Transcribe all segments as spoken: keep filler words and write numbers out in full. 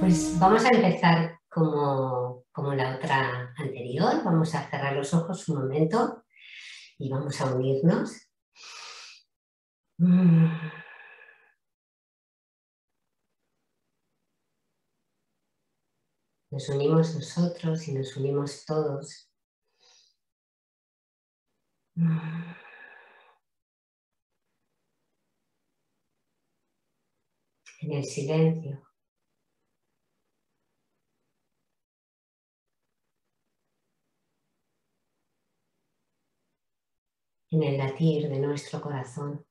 Pues vamos a empezar como, como la otra anterior. Vamos a cerrar los ojos un momento y vamos a unirnos. Mm. Nos unimos nosotros y nos unimos todos. En el silencio. En el latir de nuestro corazón.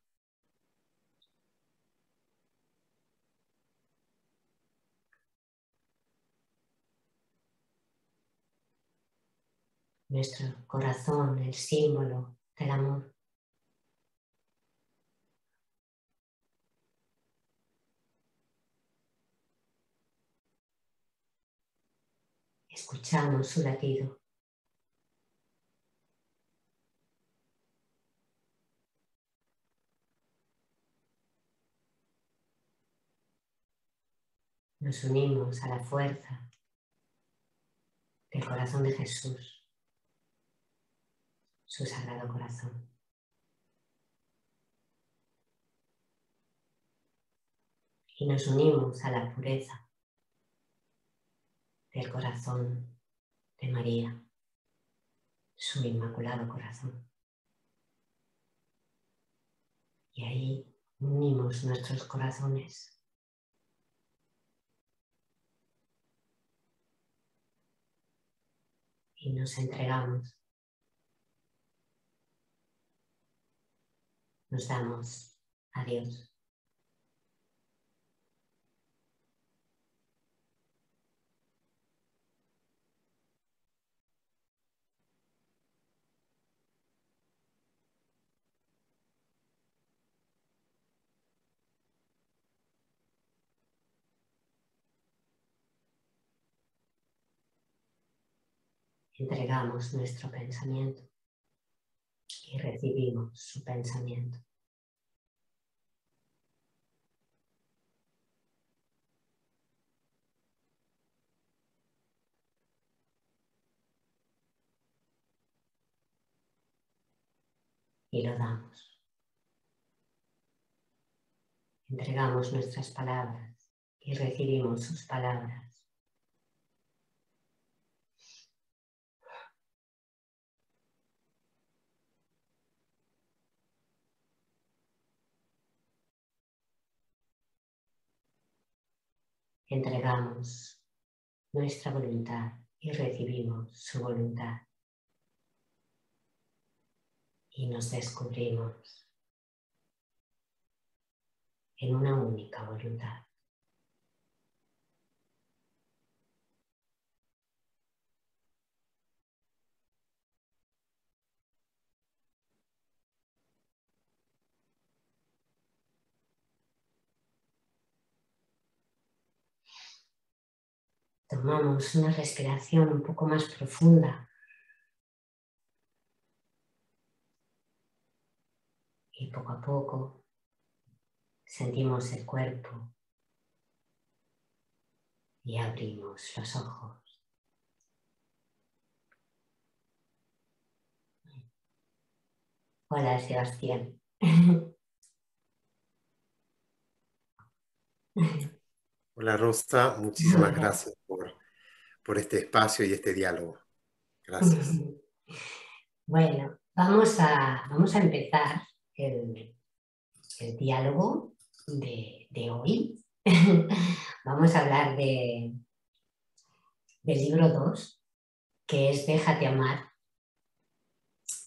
Nuestro corazón, el símbolo del amor. Escuchamos su latido. Nos unimos a la fuerza del corazón de Jesús. Su sagrado corazón. Y nos unimos a la pureza del corazón de María, su inmaculado corazón. Y ahí unimos nuestros corazones. Y nos entregamos. Nos damos a Dios. Entregamos nuestro pensamiento y recibimos su pensamiento. Y lo damos. Entregamos nuestras palabras y recibimos sus palabras. Entregamos nuestra voluntad y recibimos su voluntad. Y nos descubrimos en una única voluntad. Tomamos una respiración un poco más profunda. Y poco a poco sentimos el cuerpo y abrimos los ojos. Hola, Sebastián. Hola, Rosa. Muchísimas Hola. gracias por, por este espacio y este diálogo. Gracias. Bueno, vamos a, vamos a empezar. El, el diálogo de, de hoy. Vamos a hablar de, del libro dos, que es Déjate amar.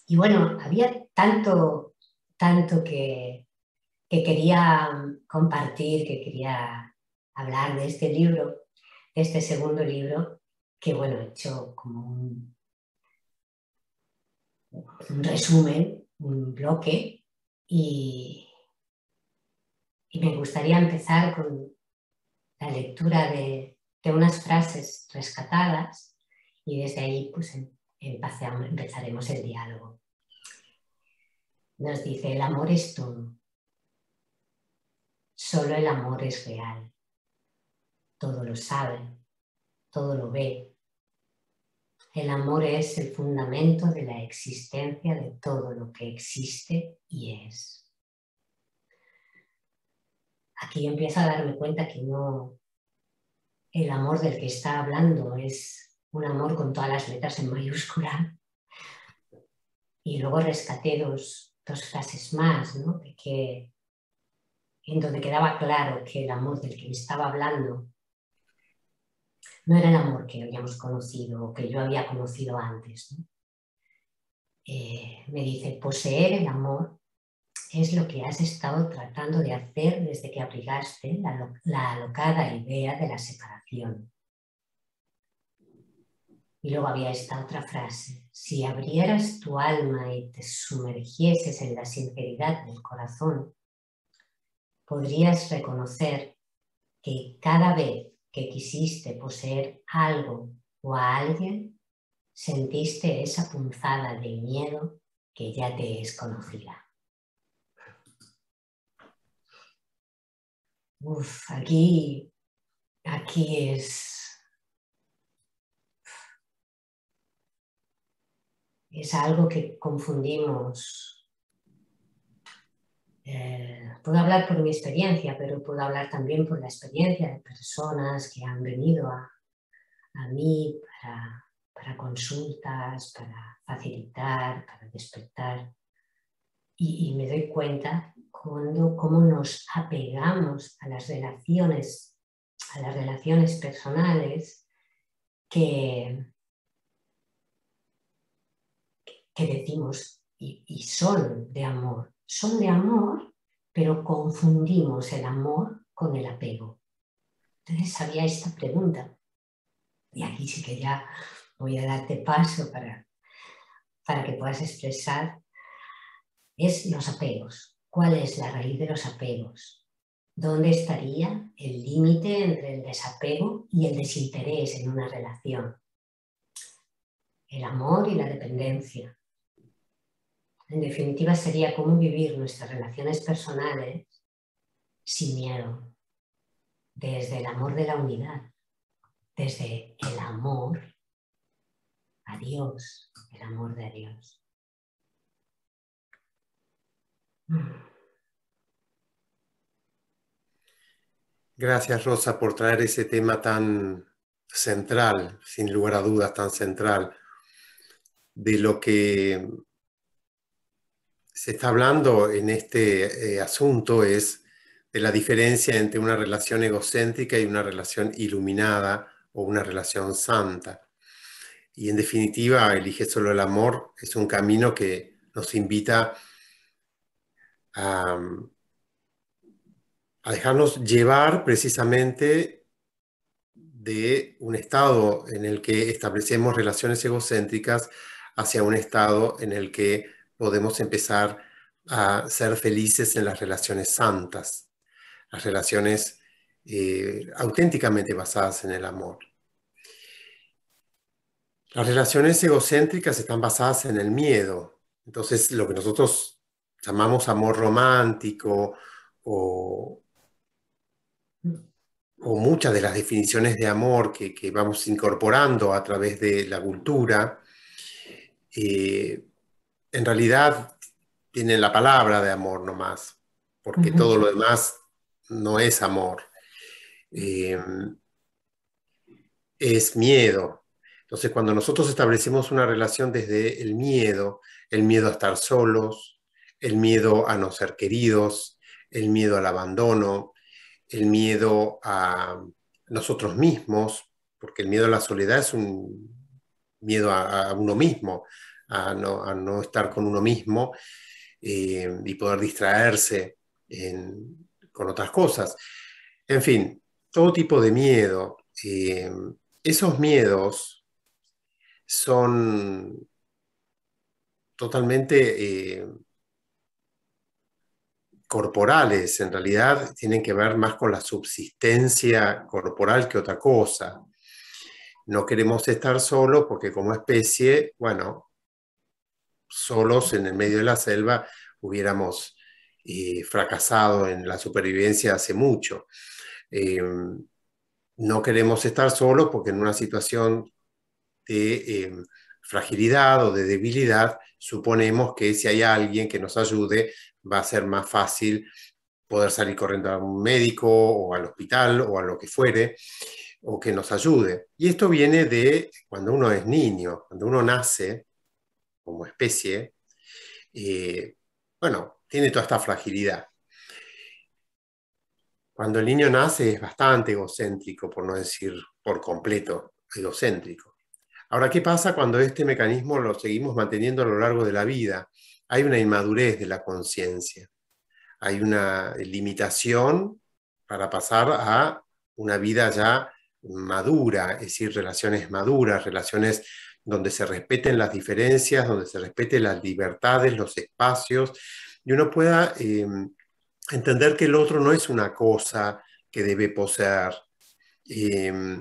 Y bueno, había tanto, tanto que, que quería compartir, que quería hablar de este libro, de este segundo libro, que bueno, he hecho como un, un resumen, un bloque. Y, y me gustaría empezar con la lectura de, de unas frases rescatadas y desde ahí pues, empezaremos el diálogo. Nos dice, el amor es todo. Solo el amor es real. todo lo sabe, todo lo ve. El amor es el fundamento de la existencia de todo lo que existe y es. Aquí yo empiezo a darme cuenta que no... El amor del que está hablando es un amor con todas las letras en mayúscula. Y luego rescaté dos, dos frases más, ¿no? De que, en donde quedaba claro que el amor del que me estaba hablando no era el amor que habíamos conocido o que yo había conocido antes, ¿no? Eh, me dice, poseer el amor es lo que has estado tratando de hacer desde que aplicaste la, la alocada idea de la separación. Y luego había esta otra frase, si abrieras tu alma y te sumergieses en la sinceridad del corazón, podrías reconocer que cada vez que quisiste poseer algo o a alguien, sentiste esa punzada de miedo que ya te es conocida. Uf, aquí, aquí es, es algo que confundimos. Eh, puedo hablar por mi experiencia, pero puedo hablar también por la experiencia de personas que han venido a, a mí para, para consultas, para facilitar, para despertar. Y, y me doy cuenta cuando, cómo nos apegamos a las relaciones, a las relaciones personales que, que decimos y, y son de amor. Son de amor, pero confundimos el amor con el apego. Entonces había esta pregunta. Y aquí sí que ya voy a darte paso para, para que puedas expresar. Es los apegos. ¿Cuál es la raíz de los apegos? ¿Dónde estaría el límite entre el desapego y el desinterés en una relación? El amor y la dependencia. En definitiva, sería cómo vivir nuestras relaciones personales sin miedo, desde el amor de la unidad, desde el amor a Dios, el amor de Dios. Gracias, Rosa, por traer ese tema tan central, sin lugar a dudas tan central, de lo que se está hablando en este eh, asunto es de la diferencia entre una relación egocéntrica y una relación iluminada o una relación santa. Y en definitiva, Elige Solo el Amor es un camino que nos invita A, a dejarnos llevar precisamente de un estado en el que establecemos relaciones egocéntricas hacia un estado en el que podemos empezar a ser felices en las relaciones santas, las relaciones eh, auténticamente basadas en el amor. Las relaciones egocéntricas están basadas en el miedo, entonces lo que nosotros llamamos amor romántico o, o muchas de las definiciones de amor que, que vamos incorporando a través de la cultura, eh, en realidad tienen la palabra de amor nomás, porque uh-huh. todo lo demás no es amor, eh, es miedo. Entonces cuando nosotros establecemos una relación desde el miedo, el miedo a estar solos, el miedo a no ser queridos, el miedo al abandono, el miedo a nosotros mismos, porque el miedo a la soledad es un miedo a, a uno mismo, a no, a no estar con uno mismo eh, y poder distraerse en, con otras cosas. En fin, todo tipo de miedo. Eh, esos miedos son totalmente... Eh, corporales, en realidad tienen que ver más con la subsistencia corporal que otra cosa. No queremos estar solos porque como especie, bueno, solos en el medio de la selva hubiéramos eh, fracasado en la supervivencia hace mucho. Eh, no queremos estar solos porque en una situación de eh, fragilidad o de debilidad, suponemos que si hay alguien que nos ayude, va a ser más fácil poder salir corriendo a un médico o al hospital o a lo que fuere, o que nos ayude. Y esto viene de cuando uno es niño, cuando uno nace como especie, eh, bueno, tiene toda esta fragilidad. Cuando el niño nace es bastante egocéntrico, por no decir por completo egocéntrico. Ahora, ¿qué pasa cuando este mecanismo lo seguimos manteniendo a lo largo de la vida? Hay una inmadurez de la conciencia, hay una limitación para pasar a una vida ya madura, es decir, relaciones maduras, relaciones donde se respeten las diferencias, donde se respeten las libertades, los espacios, y uno pueda eh, entender que el otro no es una cosa que debe poseer, eh,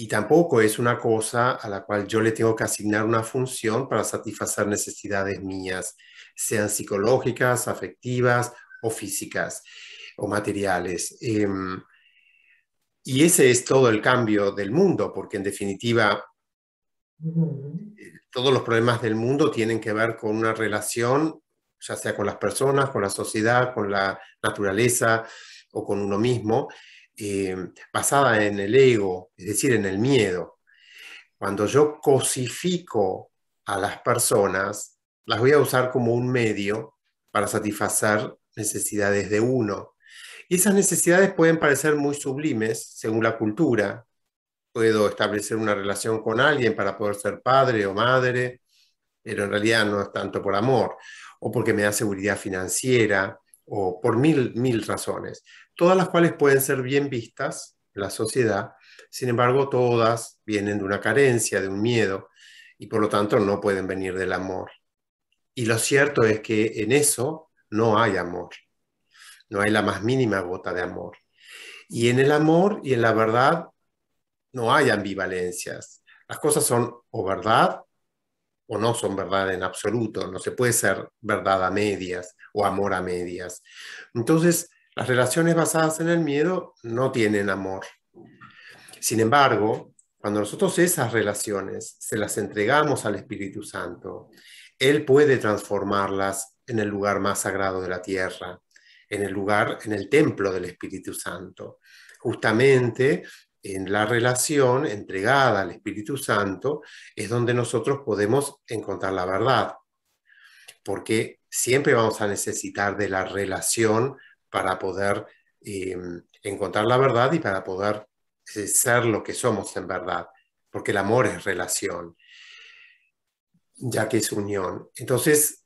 y tampoco es una cosa a la cual yo le tengo que asignar una función para satisfacer necesidades mías, sean psicológicas, afectivas o físicas o materiales. Eh, Y ese es todo el cambio del mundo, porque en definitiva todos los problemas del mundo tienen que ver con una relación, ya sea con las personas, con la sociedad, con la naturaleza o con uno mismo, eh, basada en el ego, es decir, en el miedo. Cuando yo cosifico a las personas, las voy a usar como un medio para satisfacer necesidades de uno. Y esas necesidades pueden parecer muy sublimes según la cultura. Puedo establecer una relación con alguien para poder ser padre o madre, pero en realidad no es tanto por amor, o porque me da seguridad financiera, o por mil, mil razones. Todas las cuales pueden ser bien vistas en la sociedad, sin embargo todas vienen de una carencia, de un miedo, y por lo tanto no pueden venir del amor. Y lo cierto es que en eso no hay amor. No hay la más mínima gota de amor. Y en el amor y en la verdad no hay ambivalencias. Las cosas son o verdad o no son verdad en absoluto. No se puede ser verdad a medias o amor a medias. Entonces, las relaciones basadas en el miedo no tienen amor. Sin embargo, cuando nosotros esas relaciones se las entregamos al Espíritu Santo, Él puede transformarlas en el lugar más sagrado de la tierra, en el lugar, en el templo del Espíritu Santo, justamente en la relación entregada al Espíritu Santo es donde nosotros podemos encontrar la verdad, porque siempre vamos a necesitar de la relación para poder eh, encontrar la verdad y para poder eh, ser lo que somos en verdad, porque el amor es relación, ya que es unión. Entonces,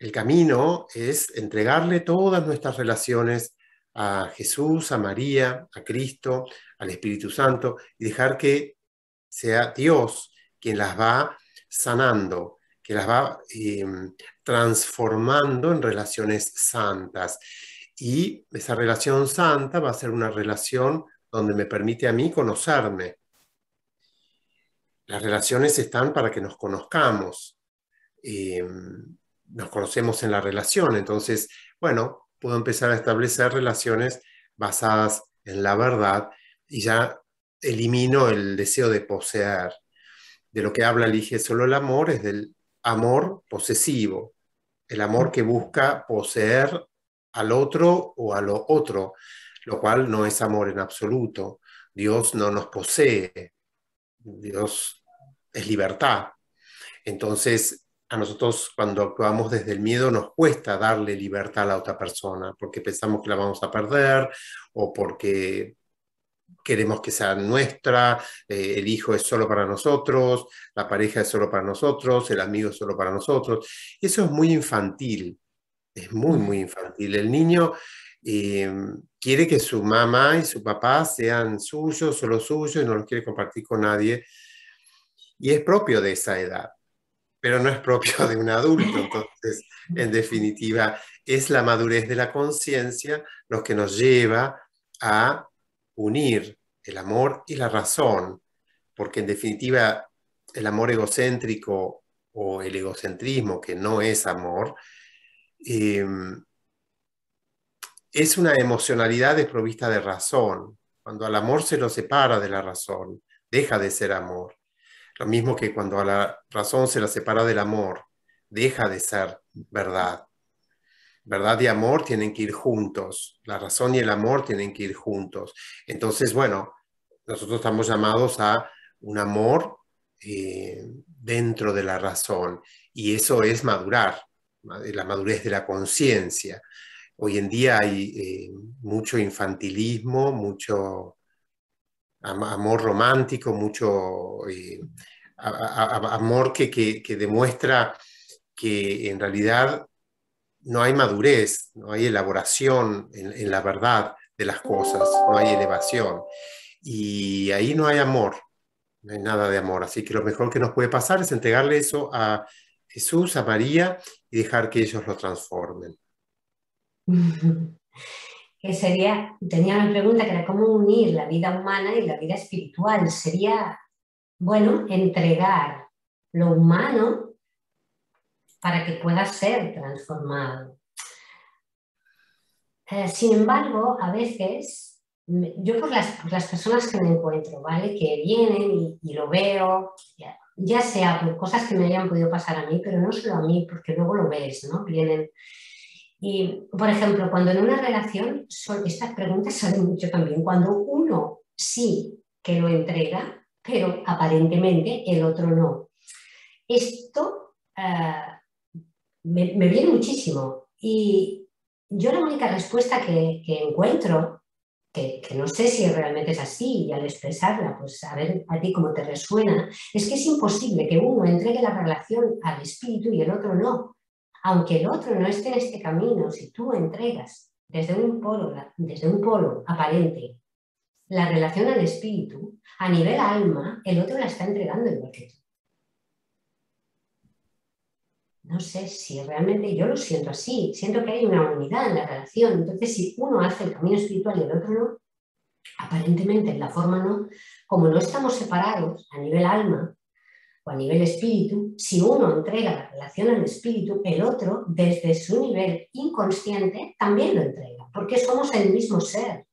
el camino es entregarle todas nuestras relaciones a Jesús, a María, a Cristo, al Espíritu Santo, y dejar que sea Dios quien las va sanando, que las va eh, transformando en relaciones santas. Y esa relación santa va a ser una relación donde me permite a mí conocerme. Las relaciones están para que nos conozcamos. Eh, Nos conocemos en la relación, entonces, bueno, puedo empezar a establecer relaciones basadas en la verdad y ya elimino el deseo de poseer. De lo que habla Elige Solo el Amor es del amor posesivo, el amor que busca poseer al otro o a lo otro, lo cual no es amor en absoluto. Dios no nos posee, Dios es libertad. Entonces, a nosotros cuando actuamos desde el miedo nos cuesta darle libertad a la otra persona porque pensamos que la vamos a perder o porque queremos que sea nuestra, eh, el hijo es solo para nosotros, la pareja es solo para nosotros, el amigo es solo para nosotros. Eso es muy infantil, es muy, muy infantil. El niño eh, quiere que su mamá y su papá sean suyos, solo suyos, y no los quiere compartir con nadie. Y es propio de esa edad, pero no es propio de un adulto. Entonces, en definitiva, es la madurez de la conciencia lo que nos lleva a unir el amor y la razón, porque en definitiva el amor egocéntrico o el egocentrismo, que no es amor, eh, es una emocionalidad desprovista de razón. Cuando al amor se lo separa de la razón, deja de ser amor. Lo mismo que cuando a la razón se la separa del amor, deja de ser verdad. Verdad y amor tienen que ir juntos. La razón y el amor tienen que ir juntos. Entonces, bueno, nosotros estamos llamados a un amor eh, dentro de la razón. Y eso es madurar, la madurez de la conciencia. Hoy en día hay eh, mucho infantilismo, mucho am amor romántico, mucho eh, amor que, que, que demuestra que en realidad no hay madurez, no hay elaboración en, en la verdad de las cosas, no hay elevación. Y ahí no hay amor, no hay nada de amor. Así que lo mejor que nos puede pasar es entregarle eso a Jesús, a María, y dejar que ellos lo transformen. Que sería, tenía una pregunta que era cómo unir la vida humana y la vida espiritual. Sería, bueno, entregar lo humano para que pueda ser transformado. Eh, sin embargo, a veces, yo por las, por las personas que me encuentro, ¿vale? Que vienen y, y lo veo, ya, ya sea por cosas que me hayan podido pasar a mí, pero no solo a mí, porque luego lo ves, ¿no? Vienen... Y, por ejemplo, cuando en una relación, son, estas preguntas salen mucho también, cuando uno sí que lo entrega, pero aparentemente el otro no. Esto uh, me, me viene muchísimo. Y yo la única respuesta que, que encuentro, que, que no sé si realmente es así, y al expresarla, pues a ver a ti cómo te resuena, es que es imposible que uno entregue la relación al espíritu y el otro no. Aunque el otro no esté en este camino, si tú entregas desde un polo, desde un polo aparente la relación al espíritu, a nivel alma, el otro la está entregando igual que tú. No sé si realmente yo lo siento así, siento que hay una unidad en la relación, entonces si uno hace el camino espiritual y el otro no, aparentemente en la forma no, como no estamos separados a nivel alma, a nivel espíritu, si uno entrega la relación al espíritu, el otro, desde su nivel inconsciente, también lo entrega, porque somos el mismo ser.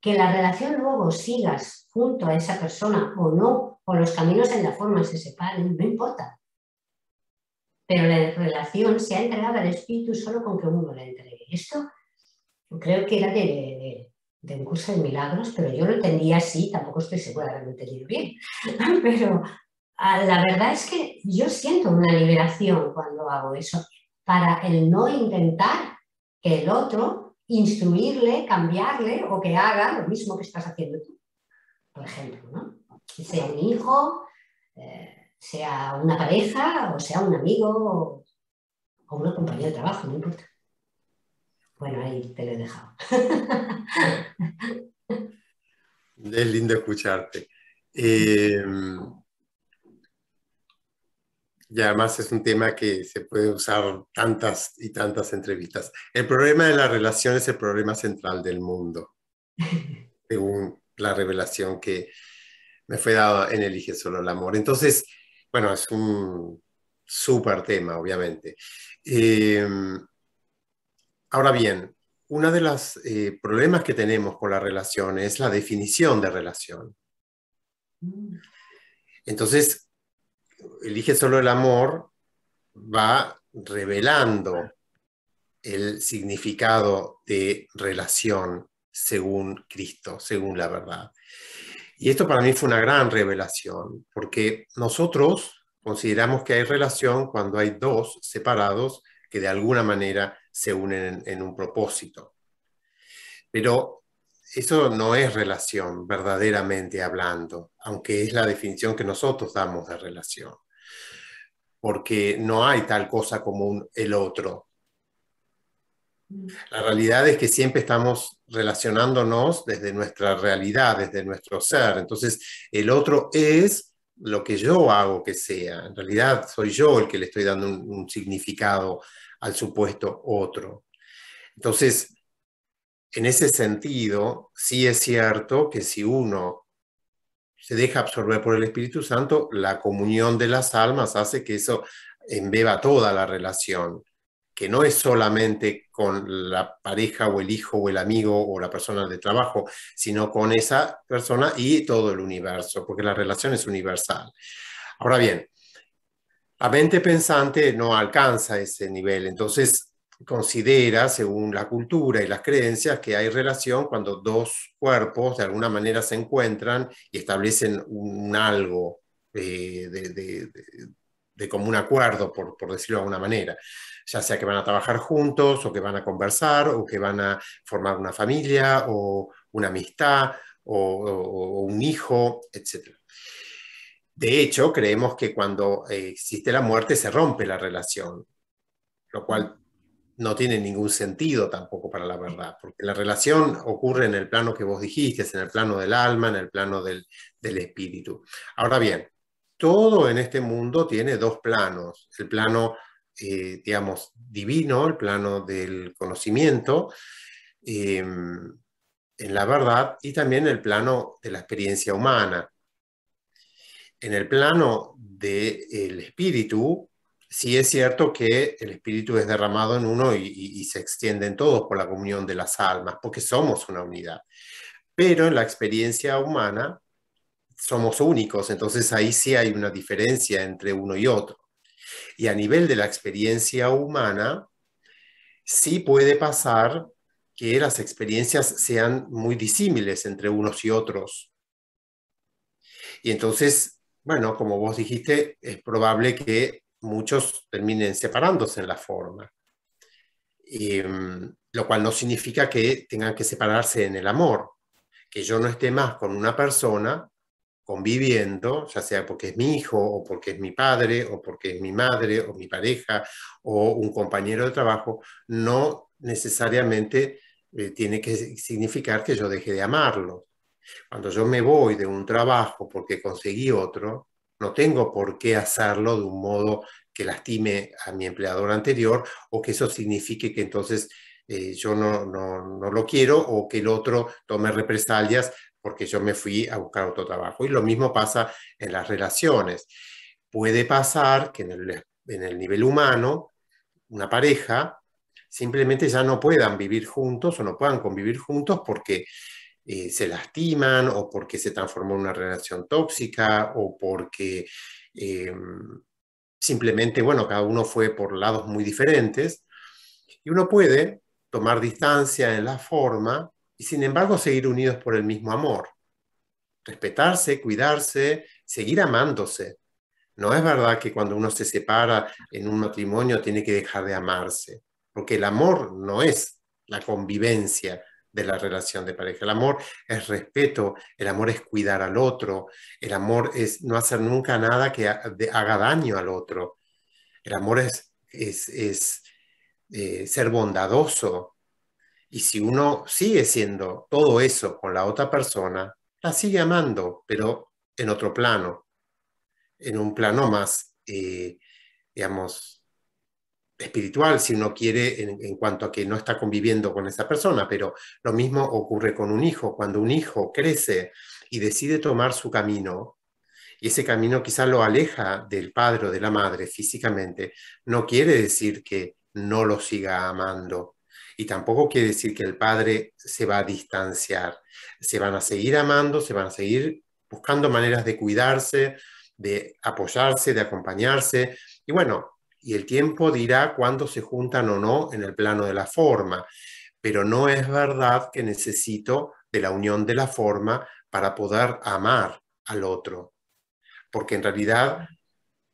Que la relación luego sigas junto a esa persona o no, o los caminos en la forma se separen, no importa. Pero la relación se ha entregado al espíritu solo con que uno la entregue. Esto creo que era de, de, de un curso de milagros, pero yo lo entendía así, tampoco estoy segura de haberlo entendido bien, pero... La verdad es que yo siento una liberación cuando hago eso, para el no intentar que el otro instruirle, cambiarle o que haga lo mismo que estás haciendo tú, por ejemplo, ¿no? Sea un hijo, eh, sea una pareja o sea un amigo o, o una compañía de trabajo, no importa. Bueno, ahí te lo he dejado. Es lindo escucharte. Eh... Y además es un tema que se puede usar tantas y tantas entrevistas. El problema de la relación es el problema central del mundo, según la revelación que me fue dada en Elige Solo el Amor. Entonces, bueno, es un súper tema, obviamente. Eh, ahora bien, uno de los eh, problemas que tenemos con la relación es la definición de relación. Entonces, Elige Solo el Amor va revelando el significado de relación según Cristo, según la verdad. Y esto para mí fue una gran revelación, porque nosotros consideramos que hay relación cuando hay dos separados que de alguna manera se unen en, en un propósito. Pero eso no es relación, verdaderamente hablando, aunque es la definición que nosotros damos de relación. Porque no hay tal cosa como un, el otro. La realidad es que siempre estamos relacionándonos desde nuestra realidad, desde nuestro ser. Entonces, el otro es lo que yo hago que sea. En realidad, soy yo el que le estoy dando un, un significado al supuesto otro. Entonces, en ese sentido, sí es cierto que si uno se deja absorber por el Espíritu Santo, la comunión de las almas hace que eso embeba toda la relación. que no es solamente con la pareja o el hijo o el amigo o la persona de trabajo, sino con esa persona y todo el universo, porque la relación es universal. Ahora bien, la mente pensante no alcanza ese nivel, entonces considera, según la cultura y las creencias, que hay relación cuando dos cuerpos de alguna manera se encuentran y establecen un algo de, de, de, de, de común acuerdo, por, por decirlo de alguna manera. Ya sea que van a trabajar juntos, o que van a conversar, o que van a formar una familia, o una amistad, o, o, o un hijo, etcétera. De hecho, creemos que cuando existe la muerte se rompe la relación, lo cual no tiene ningún sentido tampoco para la verdad, porque la relación ocurre en el plano que vos dijiste, es en el plano del alma, en el plano del, del espíritu. Ahora bien, todo en este mundo tiene dos planos, el plano Eh, digamos, divino, el plano del conocimiento, eh, en la verdad, y también el plano de la experiencia humana. En el plano del espíritu, sí es cierto que el espíritu es derramado en uno y, y, y se extiende en todos por la comunión de las almas, porque somos una unidad. Pero en la experiencia humana somos únicos, entonces ahí sí hay una diferencia entre uno y otro. Y a nivel de la experiencia humana, sí puede pasar que las experiencias sean muy disímiles entre unos y otros. Y entonces, bueno, como vos dijiste, es probable que muchos terminen separándose en la forma. Eh, lo cual no significa que tengan que separarse en el amor. Que yo no esté más con una persona conviviendo, ya sea porque es mi hijo, o porque es mi padre, o porque es mi madre, o mi pareja, o un compañero de trabajo, no necesariamente eh, tiene que significar que yo deje de amarlo. Cuando yo me voy de un trabajo porque conseguí otro, no tengo por qué hacerlo de un modo que lastime a mi empleador anterior, o que eso signifique que entonces eh, yo no, no, no lo quiero, o que el otro tome represalias porque yo me fui a buscar otro trabajo. Y lo mismo pasa en las relaciones. Puede pasar que en el, en el nivel humano, una pareja simplemente ya no puedan vivir juntos o no puedan convivir juntos porque eh, se lastiman, o porque se transformó en una relación tóxica, o porque eh, simplemente, bueno, cada uno fue por lados muy diferentes. Y uno puede tomar distancia en la forma, y sin embargo seguir unidos por el mismo amor. Respetarse, cuidarse, seguir amándose. No es verdad que cuando uno se separa en un matrimonio tiene que dejar de amarse, porque el amor no es la convivencia de la relación de pareja. El amor es respeto, el amor es cuidar al otro, el amor es no hacer nunca nada que haga daño al otro. El amor es, es, es eh, ser bondadoso. Y si uno sigue siendo todo eso con la otra persona, la sigue amando, pero en otro plano, en un plano más, eh, digamos, espiritual, si uno quiere, en, en cuanto a que no está conviviendo con esa persona. Pero lo mismo ocurre con un hijo. Cuando un hijo crece y decide tomar su camino, y ese camino quizá lo aleja del padre o de la madre físicamente, no quiere decir que no lo siga amando. Y tampoco quiere decir que el padre se va a distanciar. Se van a seguir amando, se van a seguir buscando maneras de cuidarse, de apoyarse, de acompañarse. Y bueno, y el tiempo dirá cuándo se juntan o no en el plano de la forma. Pero no es verdad que necesito de la unión de la forma para poder amar al otro. Porque en realidad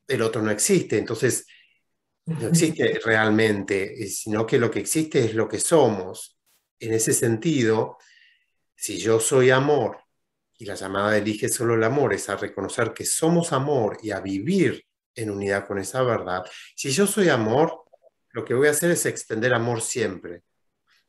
el otro no existe. Entonces, no existe realmente, sino que lo que existe es lo que somos. En ese sentido, si yo soy amor, y la llamada de Elige Solo el Amor es a reconocer que somos amor y a vivir en unidad con esa verdad, si yo soy amor, lo que voy a hacer es extender amor siempre.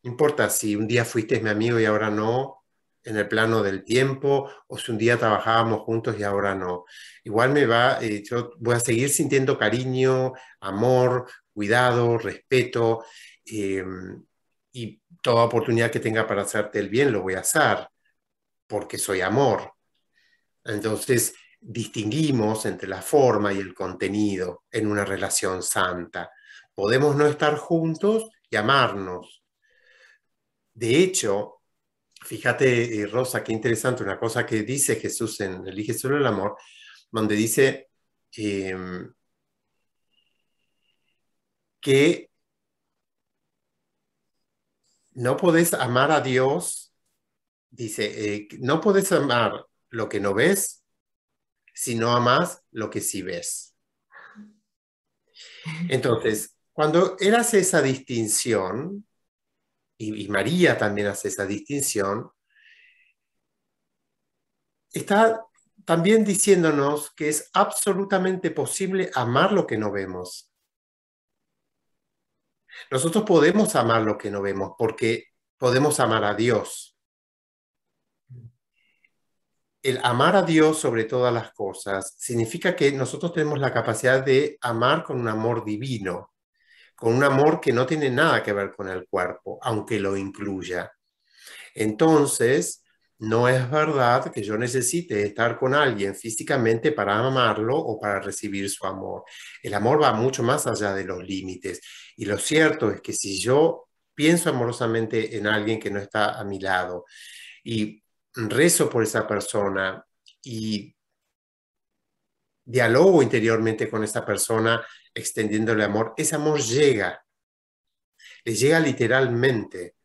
No importa si un día fuiste mi amigo y ahora no, en el plano del tiempo, o si un día trabajábamos juntos y ahora no. Igual me va, eh, yo voy a seguir sintiendo cariño, amor, cuidado, respeto, eh, y toda oportunidad que tenga para hacerte el bien lo voy a hacer, porque soy amor. Entonces, distinguimos entre la forma y el contenido en una relación santa. Podemos no estar juntos y amarnos. De hecho, fíjate, Rosa, qué interesante una cosa que dice Jesús en Elige Solo el Amor, donde dice eh, que no podés amar a Dios, dice, eh, no podés amar lo que no ves, si no amás lo que sí ves. Entonces, cuando él hace esa distinción, y, y María también hace esa distinción, está también diciéndonos que es absolutamente posible amar lo que no vemos. Nosotros podemos amar lo que no vemos porque podemos amar a Dios. El amar a Dios sobre todas las cosas significa que nosotros tenemos la capacidad de amar con un amor divino, con un amor que no tiene nada que ver con el cuerpo, aunque lo incluya. Entonces, no es verdad que yo necesite estar con alguien físicamente para amarlo o para recibir su amor. El amor va mucho más allá de los límites. Y lo cierto es que si yo pienso amorosamente en alguien que no está a mi lado y rezo por esa persona y dialogo interiormente con esa persona extendiéndole amor, ese amor llega, le llega literalmente.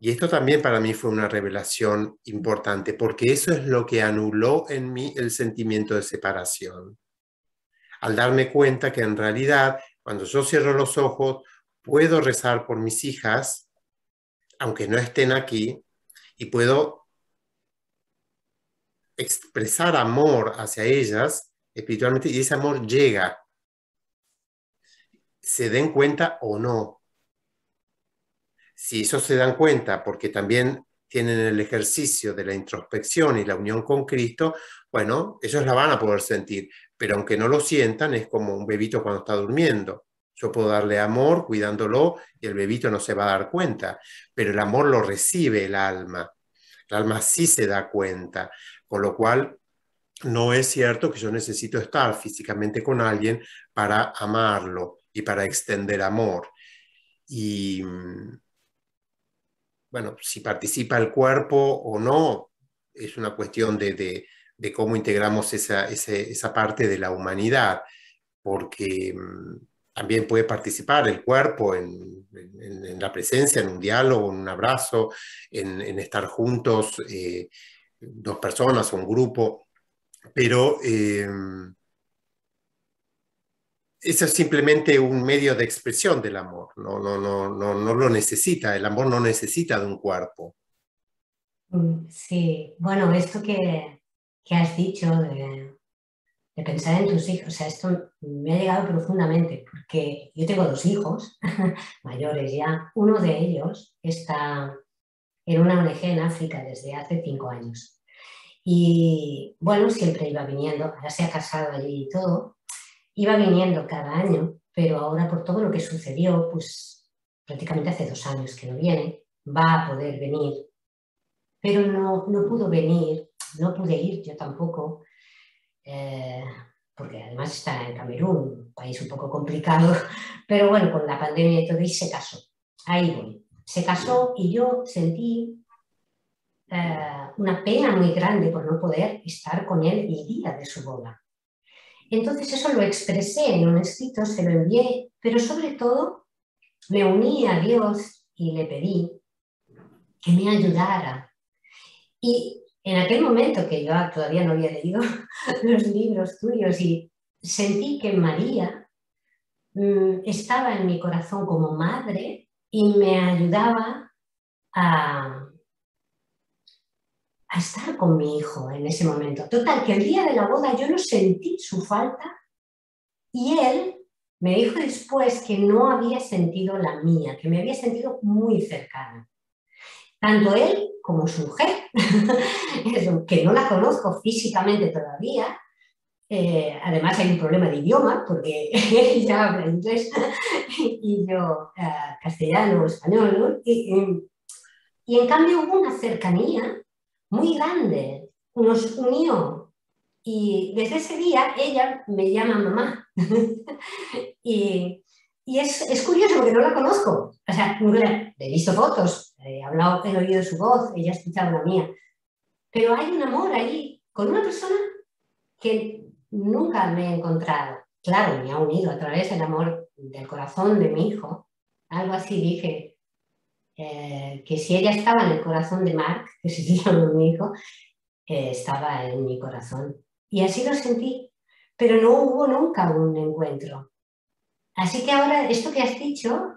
Y esto también para mí fue una revelación importante, porque eso es lo que anuló en mí el sentimiento de separación. Al darme cuenta que en realidad, cuando yo cierro los ojos, puedo rezar por mis hijas, aunque no estén aquí, y puedo expresar amor hacia ellas espiritualmente, y ese amor llega, se den cuenta o no. Si eso se dan cuenta, porque también tienen el ejercicio de la introspección y la unión con Cristo, bueno, ellos la van a poder sentir, pero aunque no lo sientan, es como un bebito cuando está durmiendo. Yo puedo darle amor cuidándolo y el bebito no se va a dar cuenta, pero el amor lo recibe el alma. El alma sí se da cuenta, con lo cual no es cierto que yo necesito estar físicamente con alguien para amarlo y para extender amor. Y... bueno, si participa el cuerpo o no, es una cuestión de, de, de cómo integramos esa, esa, esa parte de la humanidad, porque también puede participar el cuerpo en, en, en la presencia, en un diálogo, en un abrazo, en, en estar juntos, eh, dos personas o un grupo, pero eh, eso es simplemente un medio de expresión del amor, no, no, no, no, no lo necesita, el amor no necesita de un cuerpo. Sí, bueno, esto que, que has dicho de, de pensar en tus hijos, o sea, esto me ha llegado profundamente, porque yo tengo dos hijos mayores ya, uno de ellos está en una O N G en África desde hace cinco años, y bueno, siempre iba viniendo, ahora se ha casado allí y todo, iba viniendo cada año, pero ahora por todo lo que sucedió, pues prácticamente hace dos años que no viene, va a poder venir. Pero no, no pudo venir, no pude ir yo tampoco, eh, porque además está en Camerún, un país un poco complicado, pero bueno, con la pandemia y todo, y se casó. Ahí voy. Se casó y yo sentí eh, una pena muy grande por no poder estar con él el día de su boda. Entonces eso lo expresé en un escrito, se lo envié, pero sobre todo me uní a Dios y le pedí que me ayudara. Y en aquel momento que yo todavía no había leído los libros tuyos y sentí que María mmm, estaba en mi corazón como madre y me ayudaba a... a estar con mi hijo en ese momento. Total, que el día de la boda yo no sentí su falta y él me dijo después que no había sentido la mía, que me había sentido muy cercana. Tanto él como su mujer, que no la conozco físicamente todavía, eh, además hay un problema de idioma porque ella habla inglés y yo eh, castellano o español, ¿no? Y, y, y en cambio hubo una cercanía muy grande, nos unió y desde ese día ella me llama mamá y, Y es, es curioso porque no la conozco. O sea, nunca he visto fotos, he hablado, he oído su voz, ella ha escuchado la mía. Pero hay un amor allí con una persona que nunca me he encontrado. Claro, me ha unido a través del amor del corazón de mi hijo. Algo así dije, eh, que si ella estaba en el corazón de Mark, que se llama mi hijo, eh, estaba en mi corazón. Y así lo sentí. Pero no hubo nunca un encuentro. Así que ahora, esto que has dicho,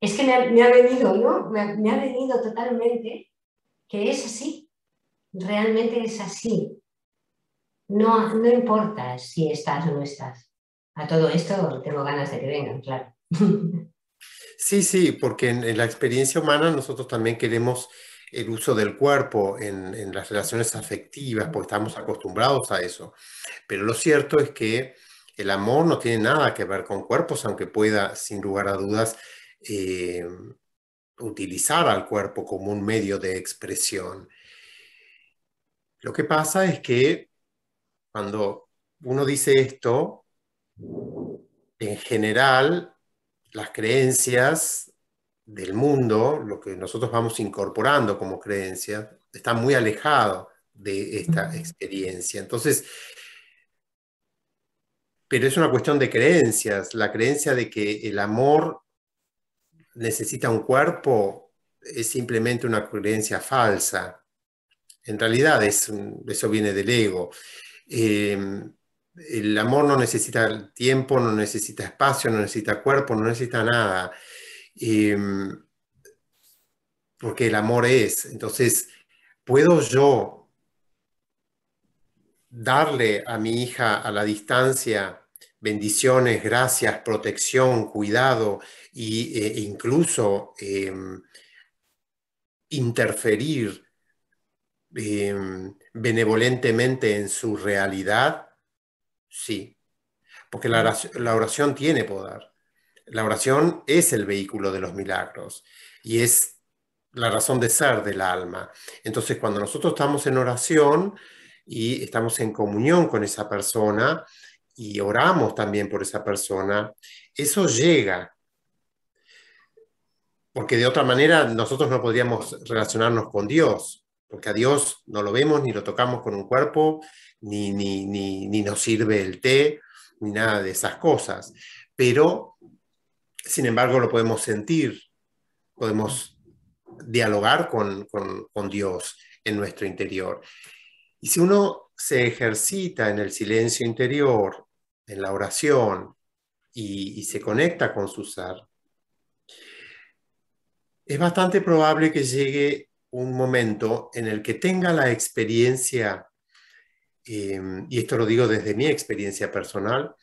es que me ha, me ha venido, ¿no? Me ha, me ha venido totalmente que es así. Realmente es así. No, no importa si estás o no estás. A todo esto tengo ganas de que vengan, claro. Sí, sí, porque en, en la experiencia humana nosotros también queremos el uso del cuerpo en, en las relaciones afectivas, porque estamos acostumbrados a eso. Pero lo cierto es que el amor no tiene nada que ver con cuerpos, aunque pueda, sin lugar a dudas, eh, utilizar al cuerpo como un medio de expresión. Lo que pasa es que cuando uno dice esto, en general, las creencias del mundo, lo que nosotros vamos incorporando como creencias, está muy alejado de esta experiencia. Entonces, pero es una cuestión de creencias. La creencia de que el amor necesita un cuerpo es simplemente una creencia falsa. En realidad es, eso viene del ego. Eh, el amor no necesita tiempo, no necesita espacio, no necesita cuerpo, no necesita nada. Eh, porque el amor es. Entonces, ¿puedo yo darle a mi hija a la distancia bendiciones, gracias, protección, cuidado y, e incluso eh, interferir eh, benevolentemente en su realidad? Sí, porque la oración, la oración tiene poder. La oración es el vehículo de los milagros y es la razón de ser del alma. Entonces, cuando nosotros estamos en oración y estamos en comunión con esa persona y oramos también por esa persona, eso llega. Porque de otra manera nosotros no podríamos relacionarnos con Dios, porque a Dios no lo vemos ni lo tocamos con un cuerpo, ni, ni, ni, ni nos sirve el té, ni nada de esas cosas. Pero, sin embargo, lo podemos sentir, podemos dialogar con, con, con Dios en nuestro interior. Y si uno se ejercita en el silencio interior, en la oración, y, y se conecta con su ser, es bastante probable que llegue un momento en el que tenga la experiencia, eh, y esto lo digo desde mi experiencia personal,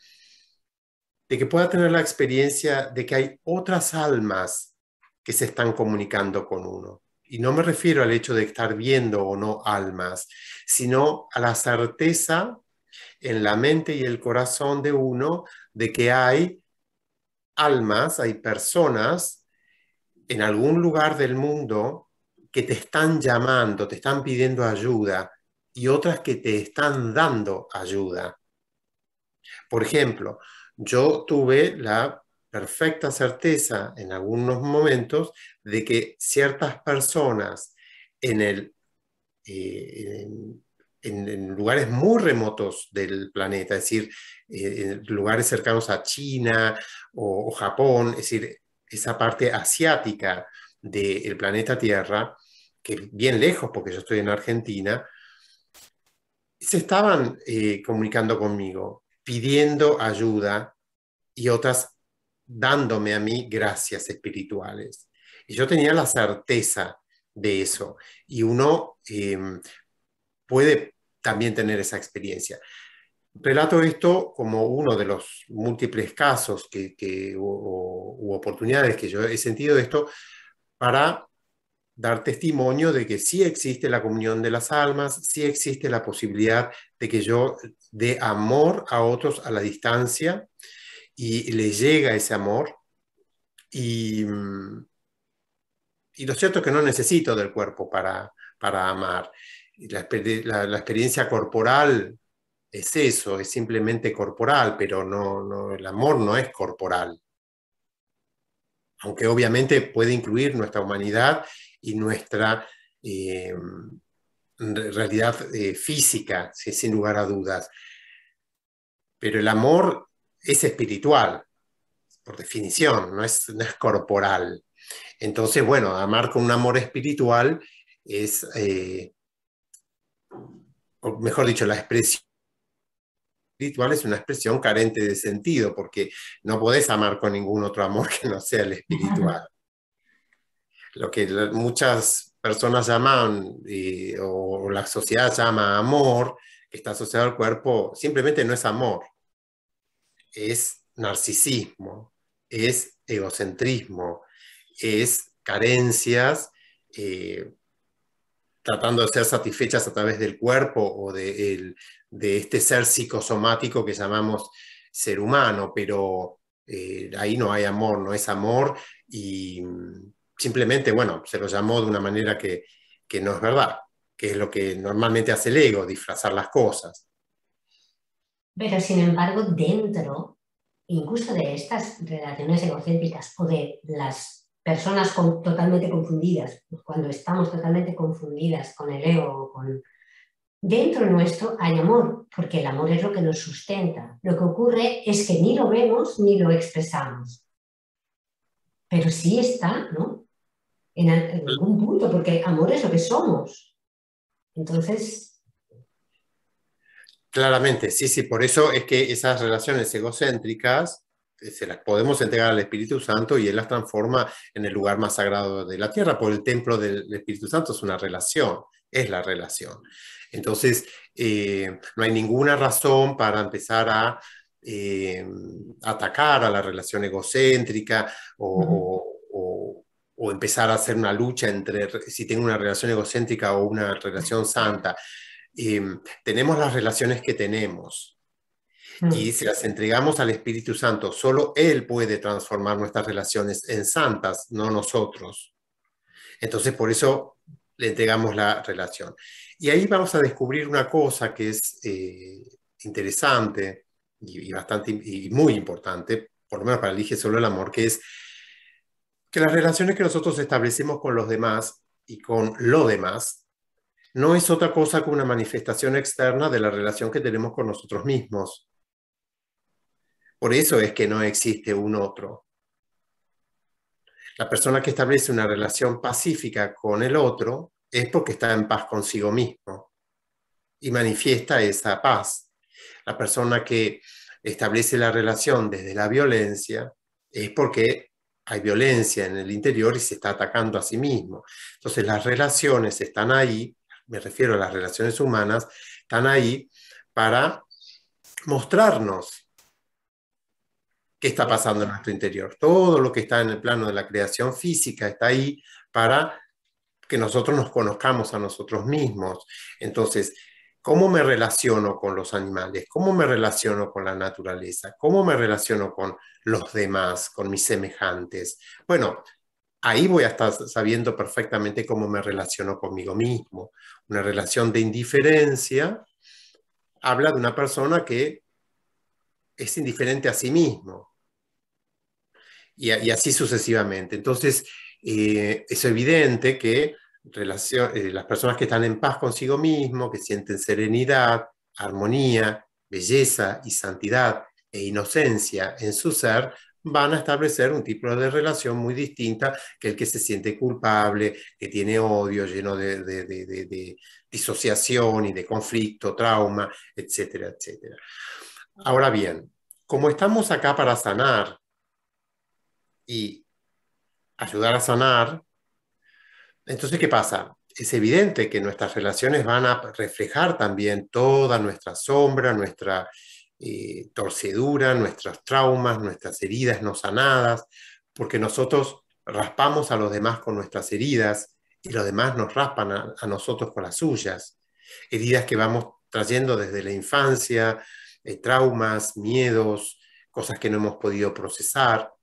de que pueda tener la experiencia de que hay otras almas que se están comunicando con uno. Y no me refiero al hecho de estar viendo o no almas, sino a la certeza en la mente y el corazón de uno de que hay almas, hay personas en algún lugar del mundo que te están llamando, te están pidiendo ayuda y otras que te están dando ayuda. Por ejemplo, yo tuve la perfecta certeza en algunos momentos de que ciertas personas en, el, eh, en, en lugares muy remotos del planeta, es decir, eh, en lugares cercanos a China o, o Japón, es decir, esa parte asiática del planeta Tierra, que bien lejos porque yo estoy en Argentina, se estaban eh, comunicando conmigo, pidiendo ayuda y otras dándome a mí gracias espirituales. Y yo tenía la certeza de eso. Y uno eh, puede también tener esa experiencia. Relato esto como uno de los múltiples casos que, que, o, u oportunidades que yo he sentido de esto para dar testimonio de que sí existe la comunión de las almas, sí existe la posibilidad de que yo dé amor a otros a la distancia, y le llega ese amor, y, y lo cierto es que no necesito del cuerpo para, para amar. La, la, la experiencia corporal es eso, es simplemente corporal, pero no, no, el amor no es corporal. aunque obviamente puede incluir nuestra humanidad y nuestra eh, realidad eh, física, sin lugar a dudas. Pero el amor es espiritual, por definición, no es, no es corporal. Entonces, bueno, amar con un amor espiritual es, eh, o mejor dicho, la expresión espiritual es una expresión carente de sentido, porque no podés amar con ningún otro amor que no sea el espiritual. Lo que muchas personas llaman, eh, o la sociedad llama amor, que está asociado al cuerpo, simplemente no es amor. Es narcisismo, es egocentrismo, es carencias, eh, tratando de ser satisfechas a través del cuerpo o de, el, de este ser psicosomático que llamamos ser humano, pero eh, ahí no hay amor, no es amor, y simplemente, bueno, se lo llamó de una manera que, que no es verdad, que es lo que normalmente hace el ego, disfrazar las cosas. Pero sin embargo, dentro, incluso de estas relaciones egocéntricas o de las personas con, totalmente confundidas, cuando estamos totalmente confundidas con el ego, con... dentro nuestro hay amor, porque el amor es lo que nos sustenta. Lo que ocurre es que ni lo vemos ni lo expresamos. Pero sí está, ¿no? En, en algún punto, porque amor es lo que somos. Entonces... Claramente, sí, sí, por eso es que esas relaciones egocéntricas se las podemos entregar al Espíritu Santo y Él las transforma en el lugar más sagrado de la tierra, porque el templo del Espíritu Santo es una relación, es la relación. Entonces, eh, no hay ninguna razón para empezar a eh, atacar a la relación egocéntrica o, uh-huh. o, o empezar a hacer una lucha entre si tengo una relación egocéntrica o una relación santa. Eh, tenemos las relaciones que tenemos. Y si las entregamos al Espíritu Santo, solo Él puede transformar nuestras relaciones en santas, no nosotros. Entonces, por eso le entregamos la relación. Y ahí vamos a descubrir una cosa que es eh, interesante y, y, bastante, y muy importante, por lo menos para Elige Solo el Amor, que es que las relaciones que nosotros establecemos con los demás y con lo demás no es otra cosa que una manifestación externa de la relación que tenemos con nosotros mismos. Por eso es que no existe un otro. La persona que establece una relación pacífica con el otro es porque está en paz consigo mismo y manifiesta esa paz. La persona que establece la relación desde la violencia es porque hay violencia en el interior y se está atacando a sí mismo. Entonces las relaciones están ahí, me refiero a las relaciones humanas, están ahí para mostrarnos qué está pasando en nuestro interior. Todo lo que está en el plano de la creación física está ahí para que nosotros nos conozcamos a nosotros mismos. Entonces, ¿cómo me relaciono con los animales? ¿Cómo me relaciono con la naturaleza? ¿Cómo me relaciono con los demás, con mis semejantes? Bueno, ahí voy a estar sabiendo perfectamente cómo me relaciono conmigo mismo. Una relación de indiferencia habla de una persona que es indiferente a sí mismo. Y, y así sucesivamente. Entonces, eh, es evidente que relacion, eh, las personas que están en paz consigo mismo, que sienten serenidad, armonía, belleza y santidad e inocencia en su ser, van a establecer un tipo de relación muy distinta que el que se siente culpable, que tiene odio, lleno de, de, de, de, de disociación y de conflicto, trauma, etcétera, etcétera. Ahora bien, como estamos acá para sanar y ayudar a sanar, entonces, ¿qué pasa? Es evidente que nuestras relaciones van a reflejar también toda nuestra sombra, nuestra eh, torcedura, nuestros traumas, nuestras heridas no sanadas, porque nosotros raspamos a los demás con nuestras heridas y los demás nos raspan a, a nosotros con las suyas. Heridas que vamos trayendo desde la infancia, Eh, traumas, miedos, cosas que no hemos podido procesar,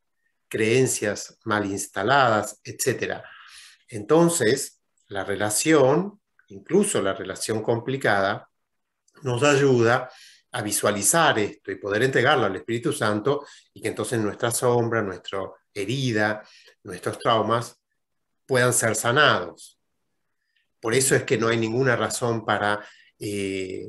creencias mal instaladas, etcétera. Entonces, la relación, incluso la relación complicada, nos ayuda a visualizar esto y poder entregarlo al Espíritu Santo y que entonces nuestra sombra, nuestra herida, nuestros traumas puedan ser sanados. Por eso es que no hay ninguna razón para, eh,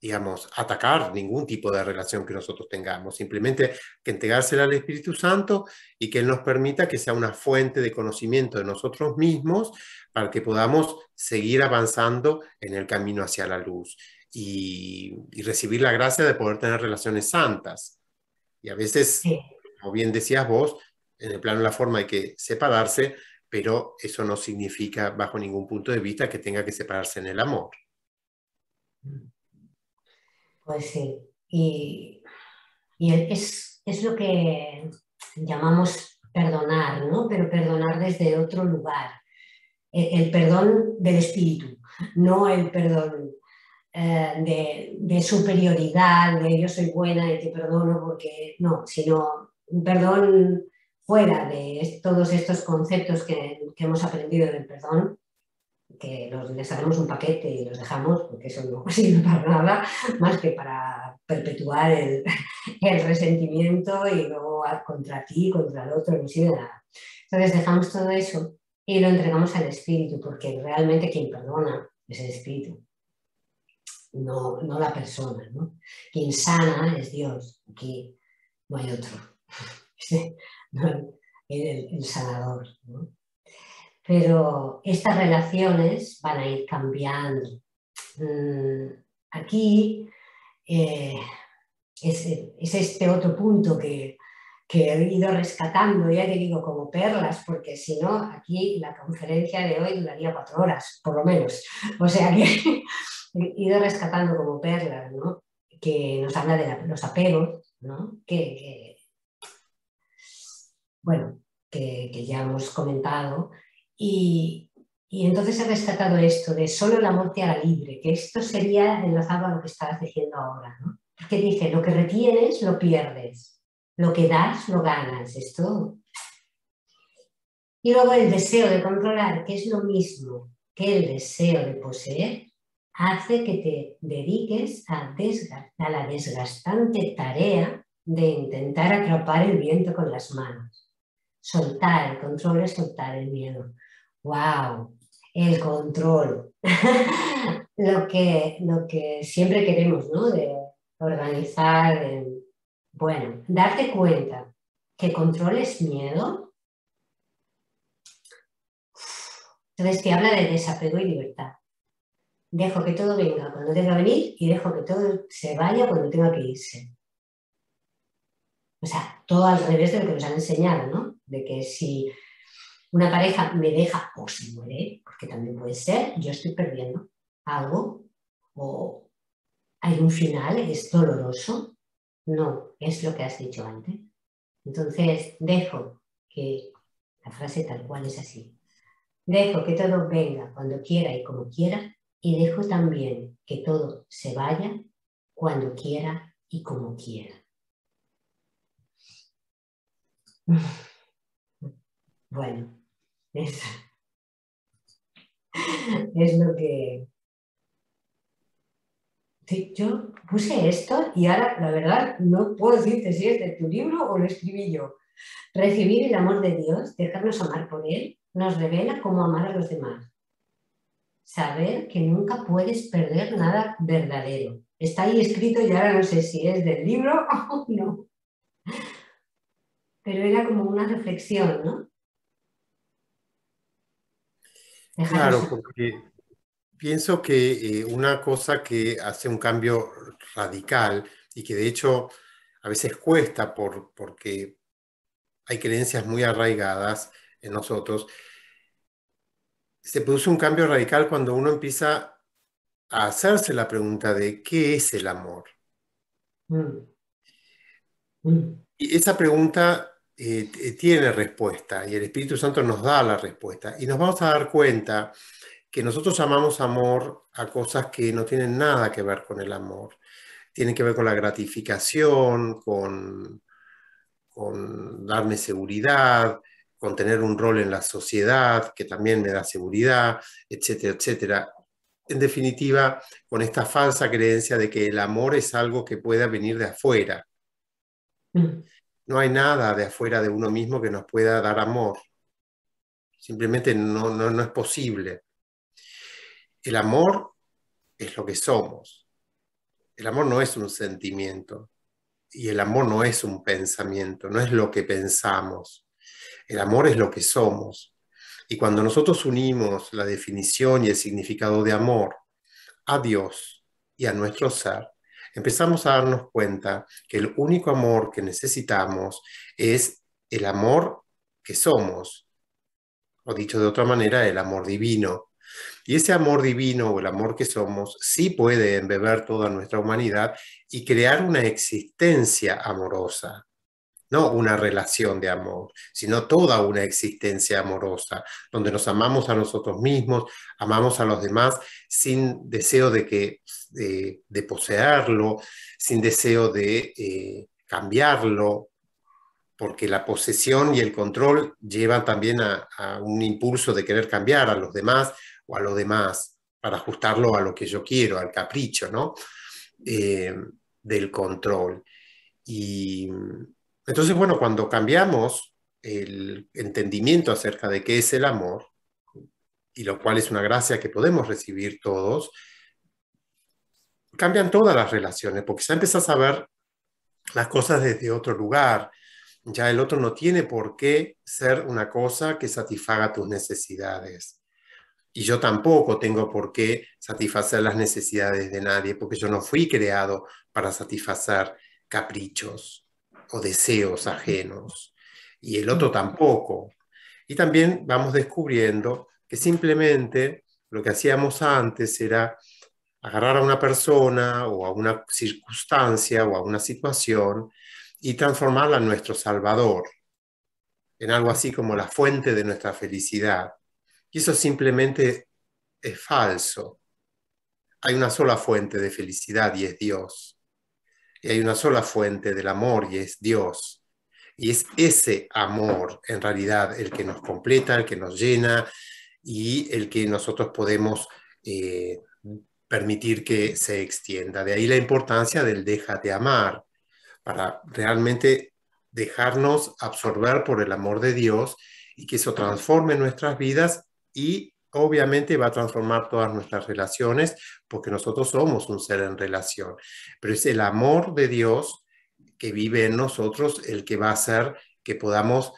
digamos, atacar ningún tipo de relación que nosotros tengamos. Simplemente que entregársela al Espíritu Santo y que Él nos permita que sea una fuente de conocimiento de nosotros mismos para que podamos seguir avanzando en el camino hacia la luz. Y, y recibir la gracia de poder tener relaciones santas. Y a veces, sí, como bien decías vos, en el plano de la forma hay que separarse, pero eso no significa bajo ningún punto de vista que tenga que separarse en el amor. Pues sí, y, y es, es lo que llamamos perdonar, ¿no? Pero perdonar desde otro lugar. El, el perdón del espíritu, no el perdón De, de superioridad, de yo soy buena y te perdono porque no, sino un perdón fuera de todos estos conceptos que, que hemos aprendido del perdón, que los, les hacemos un paquete y los dejamos porque eso no sirve para nada más que para perpetuar el, el resentimiento y luego contra ti, contra el otro, no sirve nada. Entonces dejamos todo eso y lo entregamos al espíritu, porque realmente quien perdona es el espíritu. No, no la persona, ¿no? Quien sana es Dios, aquí no hay otro, el, el sanador, ¿no? Pero estas relaciones van a ir cambiando. Aquí eh, es, es este otro punto que, que he ido rescatando, ya te digo, como perlas, porque si no, aquí la conferencia de hoy duraría cuatro horas, por lo menos, o sea que... He ido rescatando como perlas, ¿no? Que nos habla de la, los apegos, ¿no? Que, que, bueno, que, que ya hemos comentado. Y, y entonces he rescatado esto de solo el amor te hará libre, que esto sería enlazado a lo que estabas diciendo ahora, ¿no? Porque dice, lo que retienes lo pierdes, lo que das lo ganas, es todo. Y luego el deseo de controlar, que es lo mismo que el deseo de poseer, hace que te dediques a, a la desgastante tarea de intentar atrapar el viento con las manos. Soltar el control es soltar el miedo. ¡Wow! El control. lo, que, lo que siempre queremos, ¿no? De organizar. De... Bueno, darte cuenta que control es miedo. Entonces te habla de desapego y libertad. Dejo que todo venga cuando tenga que venir y dejo que todo se vaya cuando tenga que irse. O sea, todo al revés de lo que nos han enseñado, ¿no? De que si una pareja me deja o se muere, porque también puede ser, yo estoy perdiendo algo o hay un final, es doloroso. No, es lo que has dicho antes. Entonces, dejo que, la frase tal cual es así, dejo que todo venga cuando quiera y como quiera, y dejo también que todo se vaya cuando quiera y como quiera. Bueno, es, es lo que... Yo puse esto y ahora, la verdad, no puedo decirte si es de tu libro o lo escribí yo. Recibir el amor de Dios, dejarnos amar por Él, nos revela cómo amar a los demás. Saber que nunca puedes perder nada verdadero. Está ahí escrito y ahora no sé si es del libro o no. Pero era como una reflexión, ¿no? Dejarnos... Claro, porque pienso que eh, una cosa que hace un cambio radical y que de hecho a veces cuesta por, porque hay creencias muy arraigadas en nosotros. Se produce un cambio radical cuando uno empieza a hacerse la pregunta de ¿qué es el amor? Mm. Y esa pregunta eh, tiene respuesta y el Espíritu Santo nos da la respuesta. Y nos vamos a dar cuenta que nosotros llamamos amor a cosas que no tienen nada que ver con el amor. Tienen que ver con la gratificación, con, con darme seguridad, con tener un rol en la sociedad, que también me da seguridad, etcétera, etcétera. En definitiva, con esta falsa creencia de que el amor es algo que pueda venir de afuera. no hay nada de afuera de uno mismo que nos pueda dar amor. Simplemente no, no, no es posible. El amor es lo que somos. El amor no es un sentimiento. Y el amor no es un pensamiento, no es lo que pensamos. El amor es lo que somos. Y cuando nosotros unimos la definición y el significado de amor a Dios y a nuestro ser, empezamos a darnos cuenta que el único amor que necesitamos es el amor que somos. O dicho de otra manera, el amor divino. Y ese amor divino o el amor que somos sí puede embeber toda nuestra humanidad y crear una existencia amorosa. No una relación de amor, sino toda una existencia amorosa, donde nos amamos a nosotros mismos, amamos a los demás sin deseo de, que, de, de poseerlo, sin deseo de eh, cambiarlo, porque la posesión y el control llevan también a, a un impulso de querer cambiar a los demás o a lo demás para ajustarlo a lo que yo quiero, al capricho, ¿no? eh, del control. Y entonces, bueno, cuando cambiamos el entendimiento acerca de qué es el amor, y lo cual es una gracia que podemos recibir todos, cambian todas las relaciones, porque ya empezás a ver las cosas desde otro lugar. Ya el otro no tiene por qué ser una cosa que satisfaga tus necesidades. Y yo tampoco tengo por qué satisfacer las necesidades de nadie, porque yo no fui creado para satisfacer caprichos o deseos ajenos, y el otro tampoco. Y también vamos descubriendo que simplemente lo que hacíamos antes era agarrar a una persona o a una circunstancia o a una situación y transformarla en nuestro salvador, en algo así como la fuente de nuestra felicidad. Y eso simplemente es falso. Hay una sola fuente de felicidad y es Dios. Y hay una sola fuente del amor y es Dios. Y es ese amor, en realidad, el que nos completa, el que nos llena y el que nosotros podemos eh, permitir que se extienda. De ahí la importancia del déjate amar, para realmente dejarnos absorber por el amor de Dios y que eso transforme nuestras vidas y obviamente va a transformar todas nuestras relaciones, porque nosotros somos un ser en relación. Pero es el amor de Dios que vive en nosotros el que va a hacer que podamos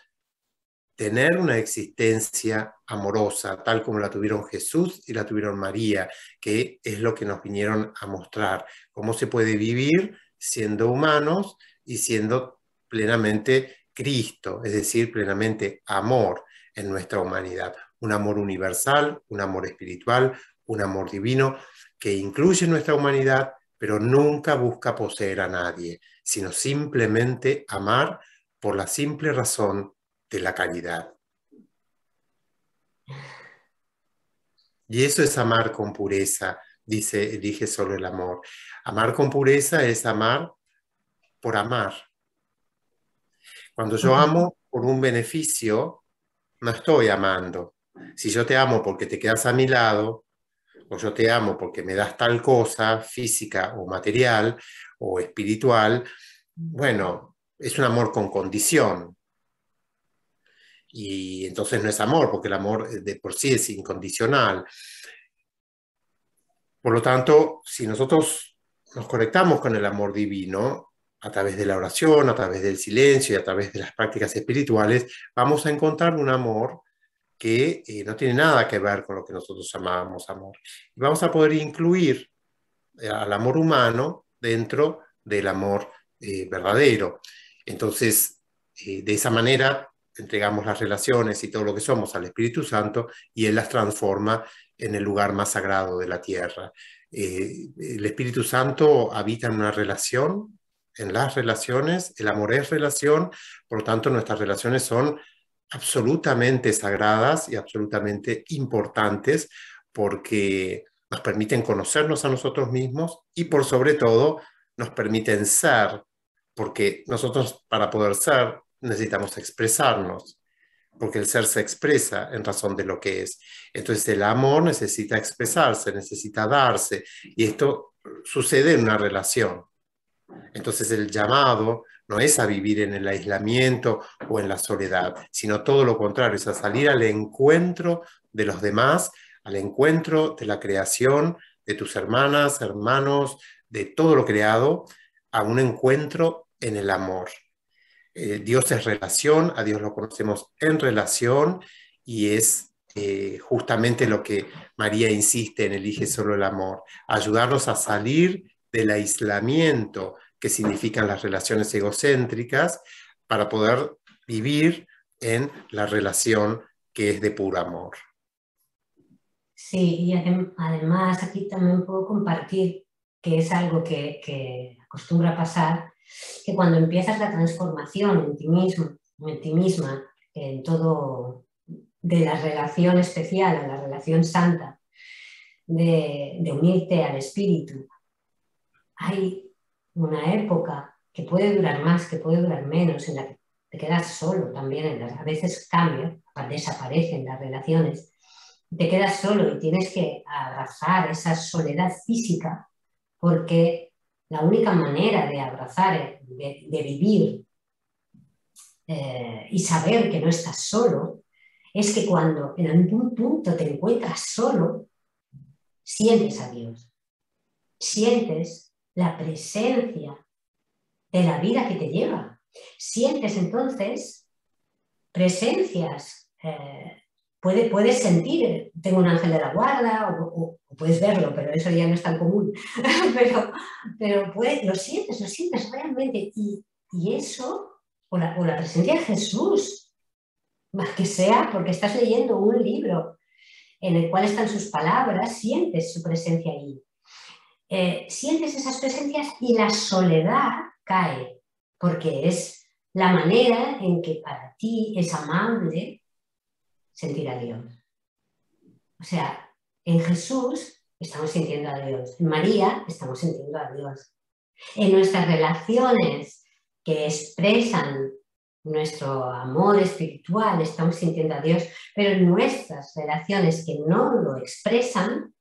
tener una existencia amorosa, tal como la tuvieron Jesús y la tuvieron María, que es lo que nos vinieron a mostrar, cómo se puede vivir siendo humanos y siendo plenamente Cristo, es decir, plenamente amor en nuestra humanidad. Un amor universal, un amor espiritual, un amor divino que incluye nuestra humanidad, pero nunca busca poseer a nadie, sino simplemente amar por la simple razón de la caridad. Y eso es amar con pureza, dice Elige Solo el Amor. Amar con pureza es amar por amar. Cuando yo amo por un beneficio, no estoy amando. Si yo te amo porque te quedas a mi lado, o yo te amo porque me das tal cosa, física o material, o espiritual, bueno, es un amor con condición. Y entonces no es amor, porque el amor de por sí es incondicional. Por lo tanto, si nosotros nos conectamos con el amor divino, a través de la oración, a través del silencio y a través de las prácticas espirituales, vamos a encontrar un amor que eh, no tiene nada que ver con lo que nosotros llamábamos amor. Y vamos a poder incluir eh, al amor humano dentro del amor eh, verdadero. Entonces, eh, de esa manera, entregamos las relaciones y todo lo que somos al Espíritu Santo y Él las transforma en el lugar más sagrado de la tierra. Eh, el Espíritu Santo habita en una relación. En las relaciones, el amor es relación, por lo tanto nuestras relaciones son absolutamente sagradas y absolutamente importantes porque nos permiten conocernos a nosotros mismos y por sobre todo nos permiten ser, porque nosotros para poder ser necesitamos expresarnos, porque el ser se expresa en razón de lo que es. Entonces el amor necesita expresarse, necesita darse y esto sucede en una relación. Entonces el llamado no es a vivir en el aislamiento o en la soledad, sino todo lo contrario, es a salir al encuentro de los demás, al encuentro de la creación, de tus hermanas, hermanos, de todo lo creado, a un encuentro en el amor. Eh, Dios es relación, a Dios lo conocemos en relación, y es eh, justamente lo que María insiste en Elige Solo el Amor, ayudarnos a salir del aislamiento que significan las relaciones egocéntricas para poder vivir en la relación que es de puro amor. Sí, y adem además aquí también puedo compartir que es algo que, que acostumbra pasar, que cuando empiezas la transformación en ti mismo, en ti misma, en todo, de la relación especial a la relación santa, de, de unirte al espíritu, hay una época que puede durar más, que puede durar menos, en la que te quedas solo también, en las, a veces cambia, desaparecen las relaciones, te quedas solo y tienes que abrazar esa soledad física, porque la única manera de abrazar, de, de vivir eh, y saber que no estás solo, es que cuando en algún punto te encuentras solo, sientes a Dios, sientes la presencia de la vida que te lleva, sientes entonces presencias, eh, Puedes, puedes sentir, tengo un ángel de la guarda, o, o, o puedes verlo, pero eso ya no es tan común, pero, pero puedes, lo sientes, lo sientes realmente, y, y eso, o la, o la presencia de Jesús, más que sea, porque estás leyendo un libro en el cual están sus palabras, sientes su presencia ahí, eh, sientes esas presencias y la soledad cae, porque es la manera en que para ti es amable sentir a Dios. O sea, en Jesús estamos sintiendo a Dios, en María estamos sintiendo a Dios. En nuestras relaciones que expresan nuestro amor espiritual estamos sintiendo a Dios, pero en nuestras relaciones que no lo expresan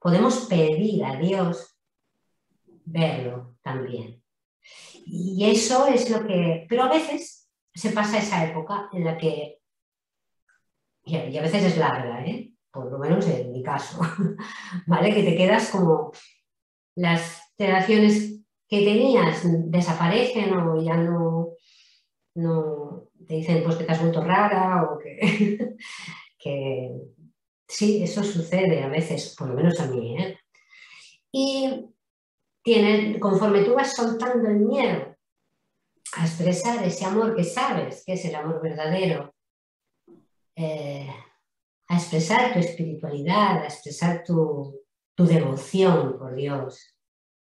podemos pedir a Dios verlo también. Y eso es lo que... Pero a veces se pasa esa época en la que... Y a veces es larga, ¿eh? Por lo menos en mi caso, ¿vale? Que te quedas como las relaciones que tenías desaparecen o ya no, no te dicen pues que te has vuelto rara o que, que... Sí, eso sucede a veces, por lo menos a mí, ¿eh? Y tienes, conforme tú vas soltando el miedo a expresar ese amor que sabes que es el amor verdadero, Eh, a expresar tu espiritualidad, a expresar tu, tu devoción por Dios,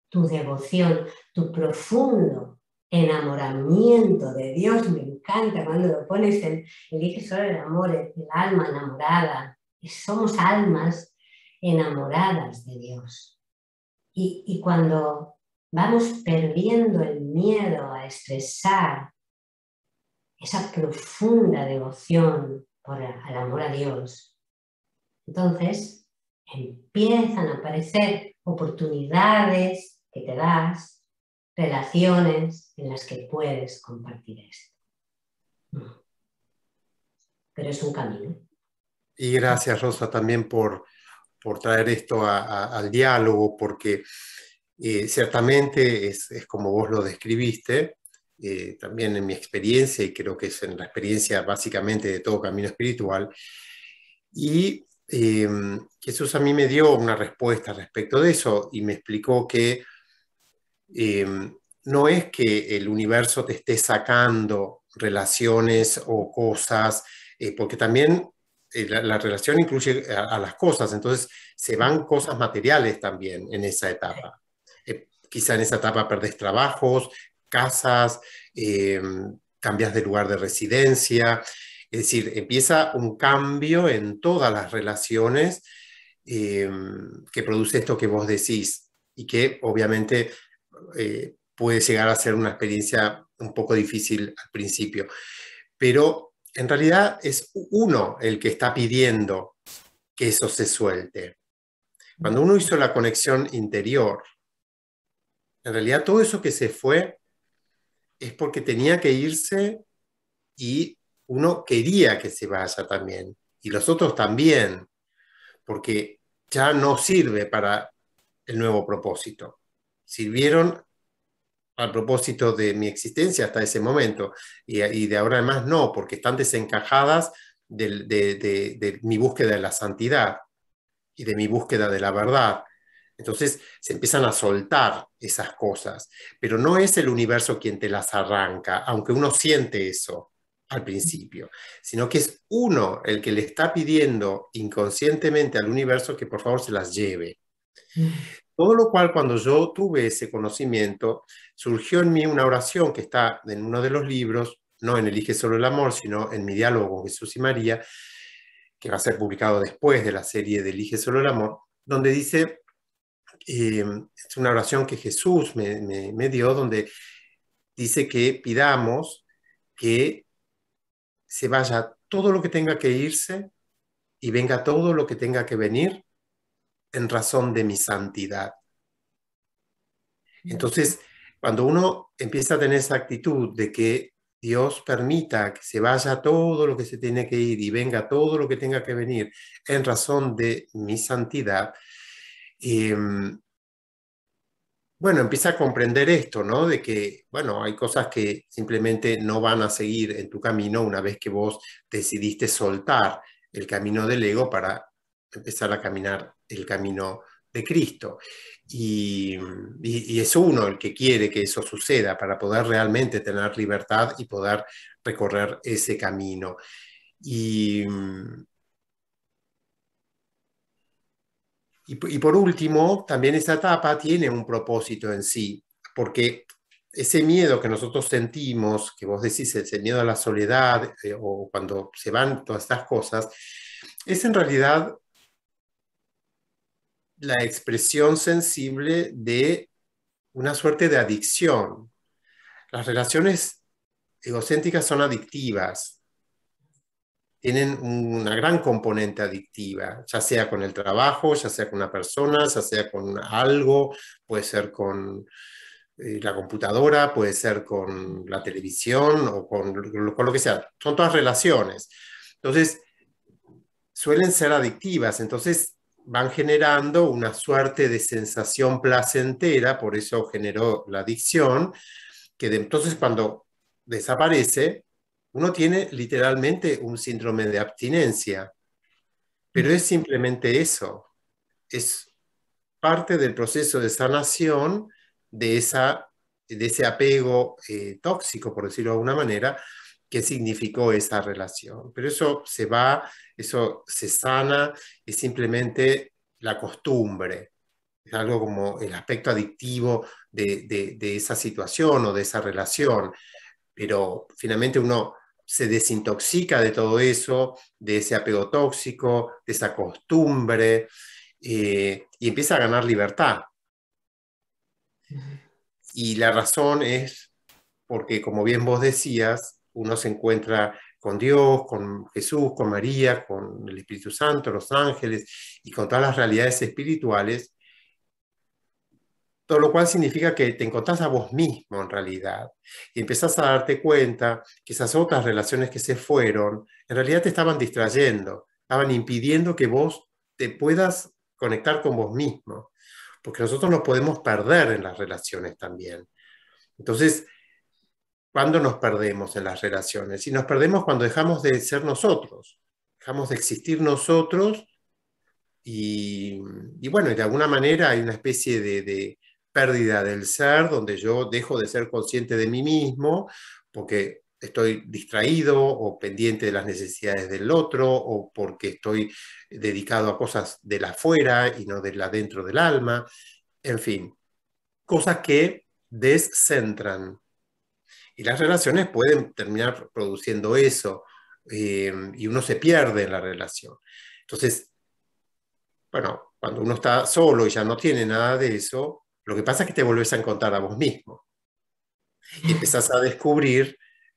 tu devoción, tu profundo enamoramiento de Dios. Me encanta cuando lo pones en Elige Solo el Amor, el alma enamorada. Somos almas enamoradas de Dios. Y, y cuando vamos perdiendo el miedo a expresar esa profunda devoción por el amor a Dios, entonces empiezan a aparecer oportunidades que te das, relaciones en las que puedes compartir esto. Pero es un camino. Y gracias, Rosa, también por, por traer esto a, a, al diálogo, porque eh, ciertamente es, es como vos lo describiste. Eh, también en mi experiencia, y creo que es en la experiencia básicamente de todo camino espiritual, y eh, Jesús a mí me dio una respuesta respecto de eso, y me explicó que eh, no es que el universo te esté sacando relaciones o cosas, eh, porque también eh, la, la relación incluye a, a las cosas, entonces se van cosas materiales también en esa etapa. Eh, quizá en esa etapa perdés trabajos, casas, eh, cambias de lugar de residencia, es decir, empieza un cambio en todas las relaciones eh, que produce esto que vos decís, y que obviamente eh, puede llegar a ser una experiencia un poco difícil al principio, pero en realidad es uno el que está pidiendo que eso se suelte. Cuando uno hizo la conexión interior En realidad todo eso que se fue es porque tenía que irse y uno quería que se vaya también. Y los otros también, porque ya no sirve para el nuevo propósito. Sirvieron al propósito de mi existencia hasta ese momento. Y, y de ahora en más no, porque están desencajadas de, de, de, de mi búsqueda de la santidad y de mi búsqueda de la verdad. Entonces se empiezan a soltar esas cosas, pero no es el universo quien te las arranca, aunque uno siente eso al principio, sino que es uno el que le está pidiendo inconscientemente al universo que por favor se las lleve. Todo lo cual, cuando yo tuve ese conocimiento, surgió en mí una oración que está en uno de los libros, no en Elige Solo el Amor, sino en mi diálogo con Jesús y María, que va a ser publicado después de la serie de Elige Solo el Amor, donde dice... Eh, es una oración que Jesús me, me, me dio, donde dice que pidamos que se vaya todo lo que tenga que irse y venga todo lo que tenga que venir en razón de mi santidad. Entonces, cuando uno empieza a tener esa actitud de que Dios permita que se vaya todo lo que se tiene que ir y venga todo lo que tenga que venir en razón de mi santidad, Eh, bueno, empieza a comprender esto, ¿no? De que, bueno, hay cosas que simplemente no van a seguir en tu camino una vez que vos decidiste soltar el camino del ego para empezar a caminar el camino de Cristo. Y, y, y es uno el que quiere que eso suceda para poder realmente tener libertad y poder recorrer ese camino. Y... Y por último, también esta etapa tiene un propósito en sí, porque ese miedo que nosotros sentimos, que vos decís, ese miedo a la soledad, eh, o cuando se van todas estas cosas, es en realidad la expresión sensible de una suerte de adicción. Las relaciones egocéntricas son adictivas. Tienen una gran componente adictiva, ya sea con el trabajo, ya sea con una persona, ya sea con algo, puede ser con eh, la computadora, puede ser con la televisión o con, con lo que sea. Son todas relaciones. Entonces, suelen ser adictivas, entonces van generando una suerte de sensación placentera, por eso generó la adicción, que de, entonces cuando desaparece, uno tiene literalmente un síndrome de abstinencia, pero es simplemente eso, es parte del proceso de sanación de, esa, de ese apego eh, tóxico, por decirlo de alguna manera, que significó esa relación. Pero eso se va, eso se sana, es simplemente la costumbre, es algo como el aspecto adictivo de, de, de esa situación o de esa relación, pero finalmente uno... se desintoxica de todo eso, de ese apego tóxico, de esa costumbre, eh, y empieza a ganar libertad. Y la razón es porque, como bien vos decías, uno se encuentra con Dios, con Jesús, con María, con el Espíritu Santo, los ángeles, y con todas las realidades espirituales, todo lo cual significa que te encontrás a vos mismo en realidad y empezás a darte cuenta que esas otras relaciones que se fueron en realidad te estaban distrayendo, estaban impidiendo que vos te puedas conectar con vos mismo, porque nosotros nos podemos perder en las relaciones también. Entonces, ¿cuándo nos perdemos en las relaciones? Y nos perdemos cuando dejamos de ser nosotros, dejamos de existir nosotros y, y bueno, de alguna manera hay una especie de... de pérdida del ser, donde yo dejo de ser consciente de mí mismo porque estoy distraído o pendiente de las necesidades del otro o porque estoy dedicado a cosas del afuera y no del adentro del alma. En fin, cosas que descentran. Y las relaciones pueden terminar produciendo eso eh, y uno se pierde en la relación. Entonces, bueno, cuando uno está solo y ya no tiene nada de eso, lo que pasa es que te volvés a encontrar a vos mismo y empezás a descubrir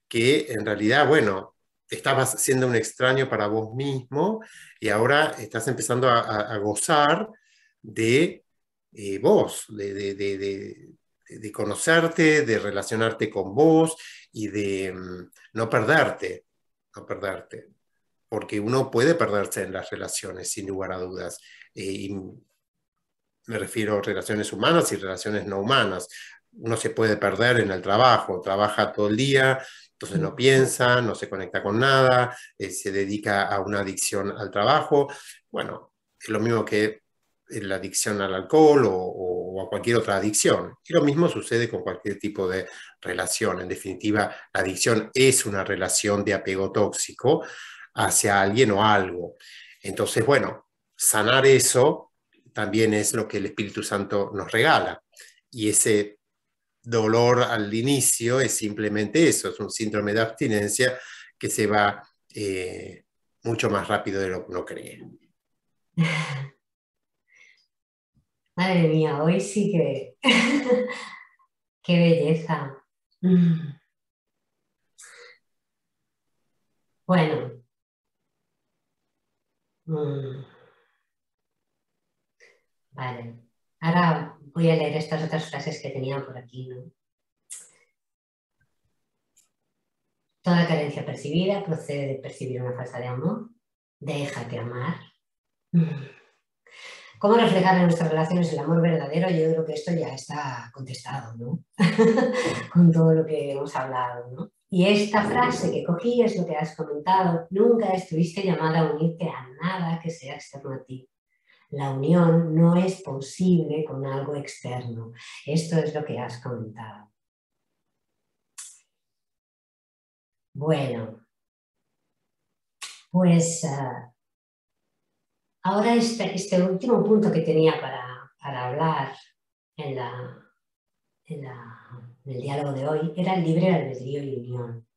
que en realidad, bueno, estabas siendo un extraño para vos mismo y ahora estás empezando a, a, a gozar de eh, vos, de, de, de, de, de conocerte, de relacionarte con vos y de um, no perderte, no perderte. Porque uno puede perderse en las relaciones, sin lugar a dudas. Eh, y me refiero a relaciones humanas y relaciones no humanas. Uno se puede perder en el trabajo, trabaja todo el día, entonces no piensa, no se conecta con nada, eh, se dedica a una adicción al trabajo. Bueno, es lo mismo que la adicción al alcohol o, o a cualquier otra adicción. Y lo mismo sucede con cualquier tipo de relación. En definitiva, la adicción es una relación de apego tóxico hacia alguien o algo. Entonces, bueno, sanar eso también es lo que el Espíritu Santo nos regala. Y ese dolor al inicio es simplemente eso, es un síndrome de abstinencia que se va eh, mucho más rápido de lo que uno cree. Madre mía, hoy sí que... ¡Qué belleza! Bueno. Vale. Ahora voy a leer estas otras frases que tenía por aquí, ¿no? Toda carencia percibida procede de percibir una falta de amor. Déjate amar. ¿Cómo reflejar en nuestras relaciones el amor verdadero? Yo creo que esto ya está contestado, ¿no? Con todo lo que hemos hablado, ¿no? Y esta frase que cogí es lo que has comentado. Nunca estuviste llamada a unirte a nada que sea externo a ti. La unión no es posible con algo externo. Esto es lo que has comentado. Bueno, pues uh, ahora este, este último punto que tenía para, para hablar en, la, en, la, en el diálogo de hoy era el libre albedrío y unión.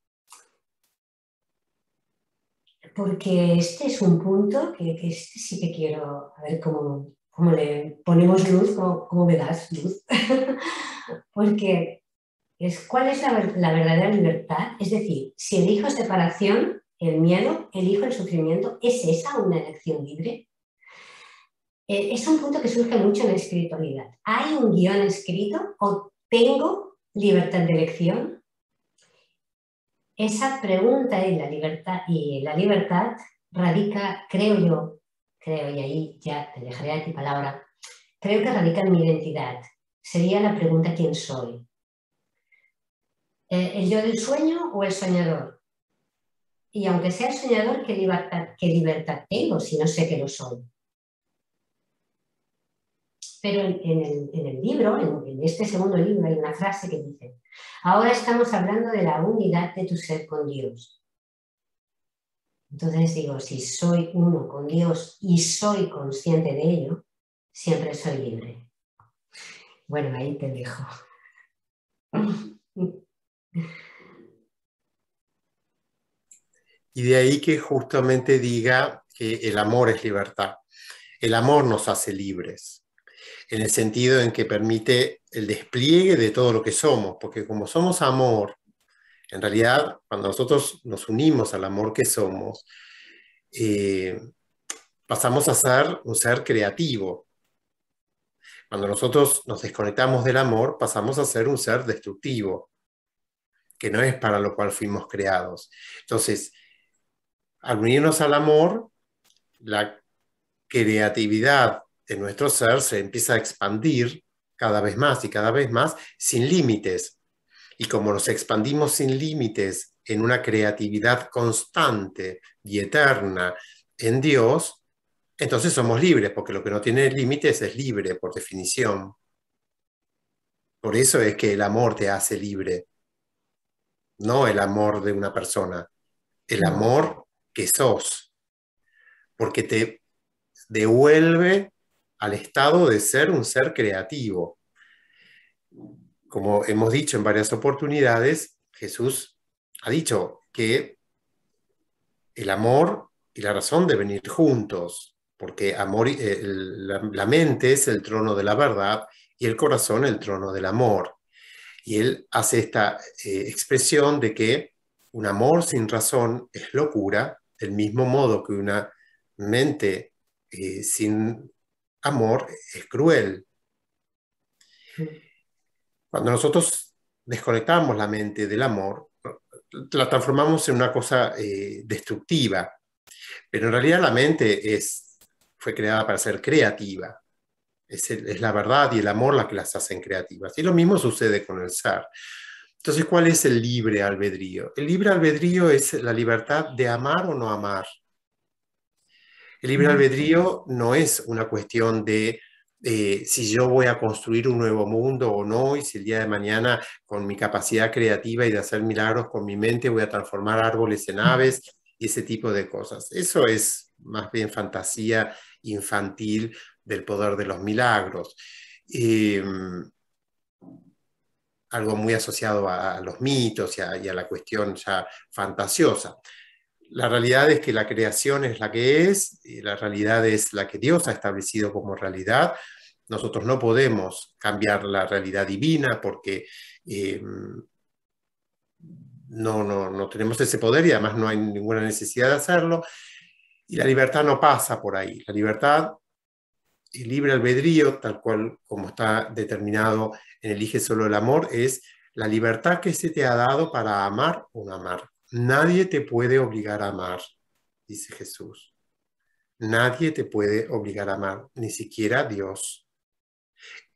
Porque este es un punto que, que este sí que quiero, a ver cómo, cómo le ponemos luz, cómo, cómo me das luz. Porque es, ¿cuál es la, la verdadera libertad? Es decir, si elijo separación, el miedo, elijo el sufrimiento, ¿es esa una elección libre? Eh, es un punto que surge mucho en la espiritualidad. ¿Hay un guión escrito o tengo libertad de elección? Esa pregunta y la libertad, y la libertad radica, creo yo, creo, y ahí ya te dejaré a ti palabra, creo que radica en mi identidad. Sería la pregunta ¿quién soy? ¿El yo del sueño o el soñador? Y aunque sea el soñador, ¿qué libertad, qué libertad tengo si no sé que lo soy? Pero en, en, el, en el libro, en, en este segundo libro, hay una frase que dice: ahora estamos hablando de la unidad de tu ser con Dios. Entonces digo, si soy uno con Dios y soy consciente de ello, siempre soy libre. Bueno, ahí te dejo. Y de ahí que justamente diga que el amor es libertad. El amor nos hace libres. En el sentido en que permite el despliegue de todo lo que somos, porque como somos amor, en realidad cuando nosotros nos unimos al amor que somos, eh, pasamos a ser un ser creativo. Cuando nosotros nos desconectamos del amor, pasamos a ser un ser destructivo, que no es para lo cual fuimos creados. Entonces, al unirnos al amor, la creatividad de nuestro ser se empieza a expandir cada vez más y cada vez más sin límites. Y como nos expandimos sin límites en una creatividad constante y eterna en Dios, entonces somos libres, porque lo que no tiene límites es libre por definición. Por eso es que el amor te hace libre, no el amor de una persona, el amor que sos, porque te devuelve al estado de ser un ser creativo. Como hemos dicho en varias oportunidades, Jesús ha dicho que el amor y la razón deben ir juntos, porque amor, eh, la, la mente es el trono de la verdad y el corazón el trono del amor. Y él hace esta eh, expresión de que un amor sin razón es locura, del mismo modo que una mente eh, sin amor es cruel. Cuando nosotros desconectamos la mente del amor, la transformamos en una cosa eh, destructiva. Pero en realidad la mente es, fue creada para ser creativa. Es, el, es la verdad y el amor la que las hacen creativas. Y lo mismo sucede con el ser. Entonces, ¿cuál es el libre albedrío? El libre albedrío es la libertad de amar o no amar. El libre albedrío no es una cuestión de eh, si yo voy a construir un nuevo mundo o no, y si el día de mañana con mi capacidad creativa y de hacer milagros con mi mente voy a transformar árboles en aves y ese tipo de cosas. Eso es más bien fantasía infantil del poder de los milagros. Eh, algo muy asociado a, a los mitos y a, y a la cuestión ya fantasiosa. La realidad es que la creación es la que es, y la realidad es la que Dios ha establecido como realidad. Nosotros no podemos cambiar la realidad divina porque eh, no, no, no tenemos ese poder y además no hay ninguna necesidad de hacerlo. Y la libertad no pasa por ahí. La libertad, el libre albedrío, tal cual como está determinado en Elige Solo el Amor, es la libertad que se te ha dado para amar o no amar. Nadie te puede obligar a amar, dice Jesús. Nadie te puede obligar a amar, ni siquiera Dios.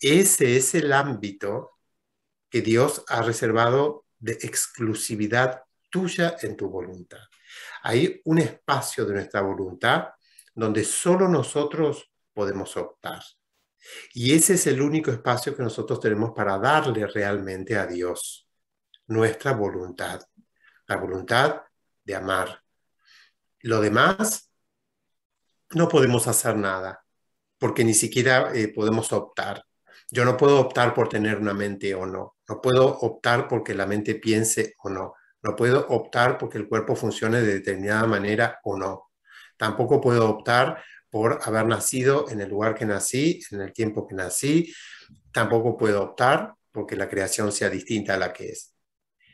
Ese es el ámbito que Dios ha reservado de exclusividad tuya en tu voluntad. Hay un espacio de nuestra voluntad donde solo nosotros podemos optar. Y ese es el único espacio que nosotros tenemos para darle realmente a Dios, nuestra voluntad. La voluntad de amar. Lo demás, no podemos hacer nada, porque ni siquiera eh, podemos optar. Yo no puedo optar por tener una mente o no. No puedo optar porque la mente piense o no. No puedo optar porque el cuerpo funcione de determinada manera o no. Tampoco puedo optar por haber nacido en el lugar que nací, en el tiempo que nací. Tampoco puedo optar porque la creación sea distinta a la que es.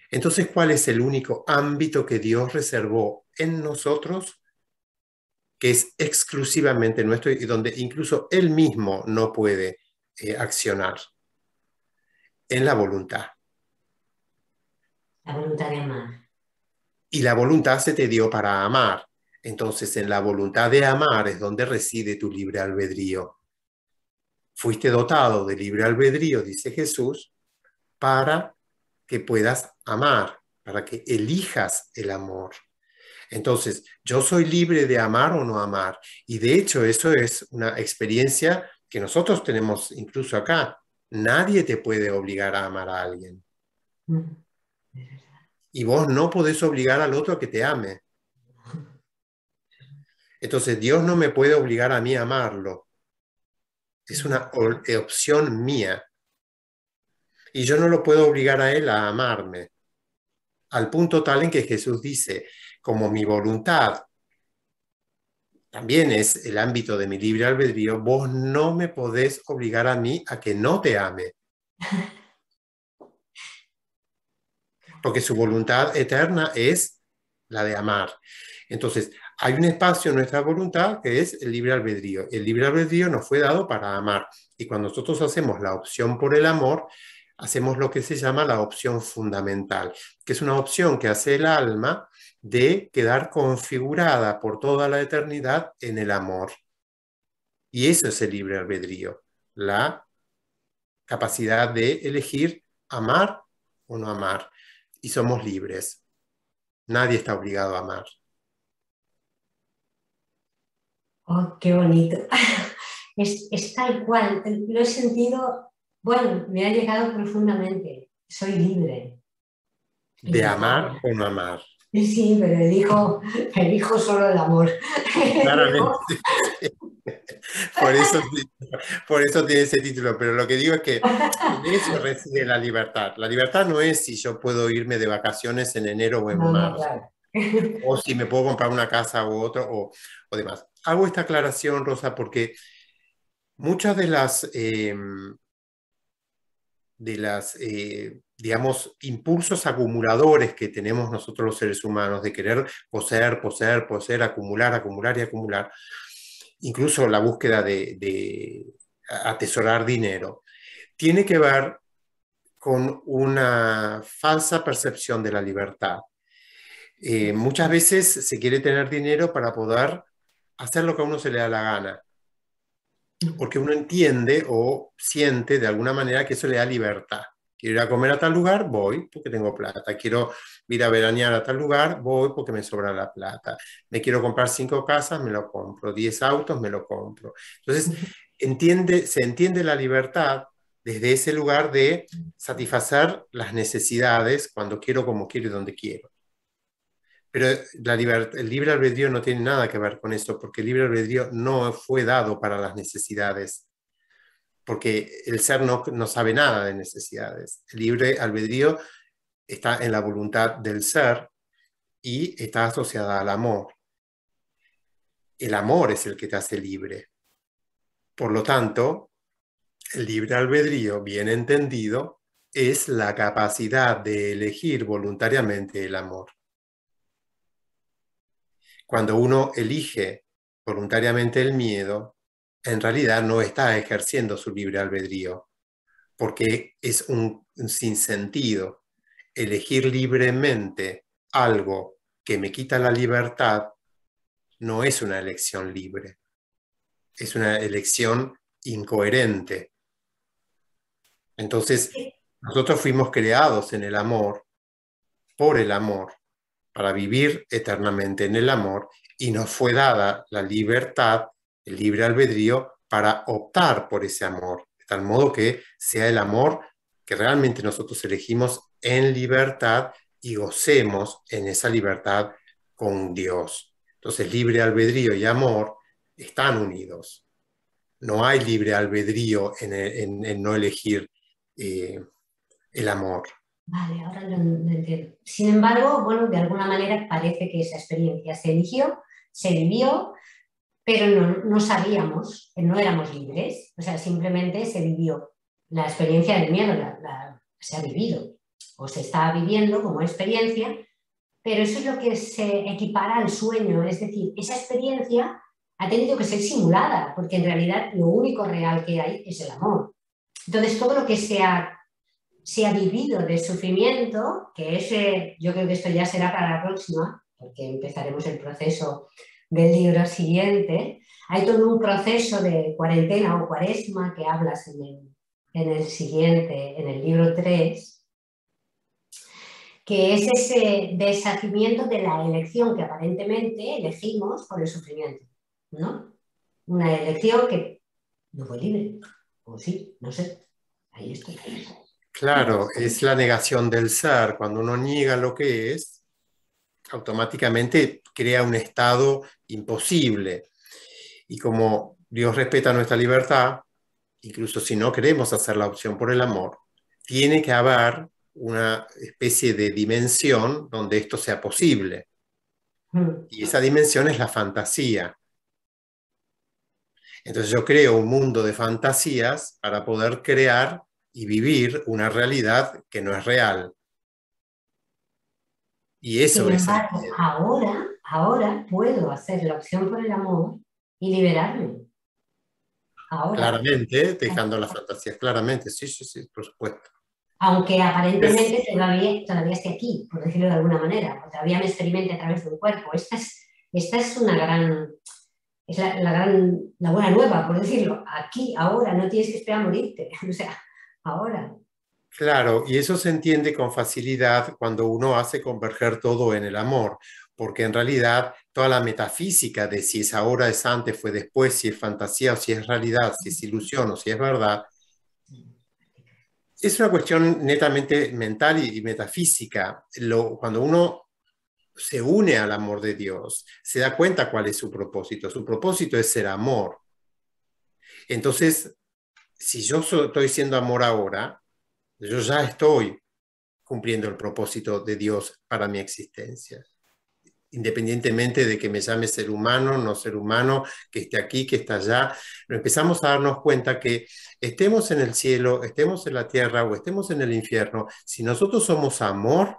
Entonces, ¿cuál es el único ámbito que Dios reservó en nosotros, que es exclusivamente nuestro y donde incluso Él mismo no puede eh, accionar? En la voluntad. La voluntad de amar. Y la voluntad se te dio para amar. Entonces, en la voluntad de amar es donde reside tu libre albedrío. Fuiste dotado de libre albedrío, dice Jesús, para que puedas amar, para que elijas el amor. Entonces, yo soy libre de amar o no amar. Y de hecho, eso es una experiencia que nosotros tenemos incluso acá. Nadie te puede obligar a amar a alguien. Y vos no podés obligar al otro a que te ame. Entonces, Dios no me puede obligar a mí a amarlo. Es una opción mía. Y yo no lo puedo obligar a él a amarme. Al punto tal en que Jesús dice, como mi voluntad también es el ámbito de mi libre albedrío, vos no me podés obligar a mí a que no te ame. Porque su voluntad eterna es la de amar. Entonces, hay un espacio en nuestra voluntad que es el libre albedrío. El libre albedrío nos fue dado para amar. Y cuando nosotros hacemos la opción por el amor, hacemos lo que se llama la opción fundamental, que es una opción que hace el alma de quedar configurada por toda la eternidad en el amor. Y eso es el libre albedrío, la capacidad de elegir amar o no amar. Y somos libres. Nadie está obligado a amar. Oh, qué bonito. Es, es tal cual. Lo he sentido... Bueno, me ha llegado profundamente. Soy libre. ¿De amar o no amar? Sí, pero elijo, elijo solo el amor. Claramente. Por eso, por eso tiene ese título. Pero lo que digo es que en eso reside la libertad. La libertad no es si yo puedo irme de vacaciones en enero o en no, marzo. Claro. O si me puedo comprar una casa u otra o, o demás. Hago esta aclaración, Rosa, porque muchas de las... Eh, de las, eh, digamos, impulsos acumuladores que tenemos nosotros los seres humanos de querer poseer, poseer, poseer, acumular, acumular y acumular. Incluso la búsqueda de, de atesorar dinero. Tiene que ver con una falsa percepción de la libertad. Eh, muchas veces se quiere tener dinero para poder hacer lo que a uno se le da la gana, porque uno entiende o siente de alguna manera que eso le da libertad. Quiero ir a comer a tal lugar, voy porque tengo plata. Quiero ir a veranear a tal lugar, voy porque me sobra la plata. Me quiero comprar cinco casas, me lo compro. Diez autos, me lo compro. Entonces, entiende, se entiende la libertad desde ese lugar de satisfacer las necesidades cuando quiero, como quiero y donde quiero. Pero la el libre albedrío no tiene nada que ver con eso, porque el libre albedrío no fue dado para las necesidades. Porque el ser no, no sabe nada de necesidades. El libre albedrío está en la voluntad del ser y está asociada al amor. El amor es el que te hace libre. Por lo tanto, el libre albedrío, bien entendido, es la capacidad de elegir voluntariamente el amor. Cuando uno elige voluntariamente el miedo, en realidad no está ejerciendo su libre albedrío, porque es un, un sinsentido. Elegir libremente algo que me quita la libertad no es una elección libre, es una elección incoherente. Entonces, nosotros fuimos creados en el amor, por el amor, para vivir eternamente en el amor, y nos fue dada la libertad, el libre albedrío, para optar por ese amor, de tal modo que sea el amor que realmente nosotros elegimos en libertad y gocemos en esa libertad con Dios. Entonces, libre albedrío y amor están unidos. No hay libre albedrío en, en, en no elegir eh, el amor. Vale, ahora lo entiendo. Sin embargo, bueno, de alguna manera parece que esa experiencia se eligió, se vivió, pero no, no sabíamos, no éramos libres, o sea, simplemente se vivió. La experiencia del miedo la, la, se ha vivido, o se está viviendo como experiencia, pero eso es lo que se equipara al sueño, es decir, esa experiencia ha tenido que ser simulada, porque en realidad lo único real que hay es el amor. Entonces, todo lo que se ha, se ha vivido de sufrimiento, que ese, yo creo que esto ya será para la próxima, porque empezaremos el proceso del libro siguiente. Hay todo un proceso de cuarentena o cuaresma que hablas en el, en el siguiente, en el libro tres, que es ese deshacimiento de la elección que aparentemente elegimos por el sufrimiento, ¿no? Una elección que no fue libre, o sí, no sé, ahí estoy. Claro, es la negación del ser. Cuando uno niega lo que es, automáticamente crea un estado imposible. Y como Dios respeta nuestra libertad, incluso si no queremos hacer la opción por el amor, tiene que haber una especie de dimensión donde esto sea posible. Y esa dimensión es la fantasía. Entonces yo creo un mundo de fantasías para poder crear y vivir una realidad que no es real. Y eso es. Sin embargo, ahora, ahora puedo hacer la opción por el amor y liberarme. Ahora. Claramente, dejando las fantasías, claramente, sí, sí, sí, por supuesto. Aunque aparentemente es... todavía, todavía esté aquí, por decirlo de alguna manera, todavía me experimente a través de un cuerpo. Esta es, esta es una gran, es la, la gran, la buena nueva, por decirlo. Aquí, ahora, no tienes que esperar a morirte, o sea, ahora. Claro, y eso se entiende con facilidad cuando uno hace converger todo en el amor, porque en realidad toda la metafísica de si es ahora, es antes, fue después, si es fantasía o si es realidad, si es ilusión o si es verdad, es una cuestión netamente mental y, y metafísica. Lo, cuando uno se une al amor de Dios, se da cuenta cuál es su propósito. Su propósito es ser amor. Entonces, si yo so, estoy siendo amor ahora, yo ya estoy cumpliendo el propósito de Dios para mi existencia. Independientemente de que me llame ser humano, no ser humano, que esté aquí, que esté allá, empezamos a darnos cuenta que estemos en el cielo, estemos en la tierra o estemos en el infierno, si nosotros somos amor,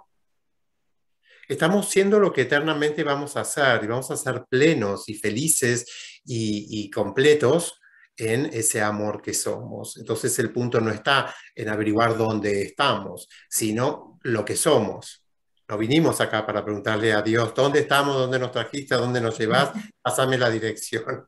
estamos siendo lo que eternamente vamos a ser, y vamos a ser plenos y felices y, y completos en ese amor que somos. Entonces el punto no está en averiguar dónde estamos, sino lo que somos. No vinimos acá para preguntarle a Dios, ¿dónde estamos? ¿Dónde nos trajiste? ¿A dónde nos llevas? Pásame la dirección.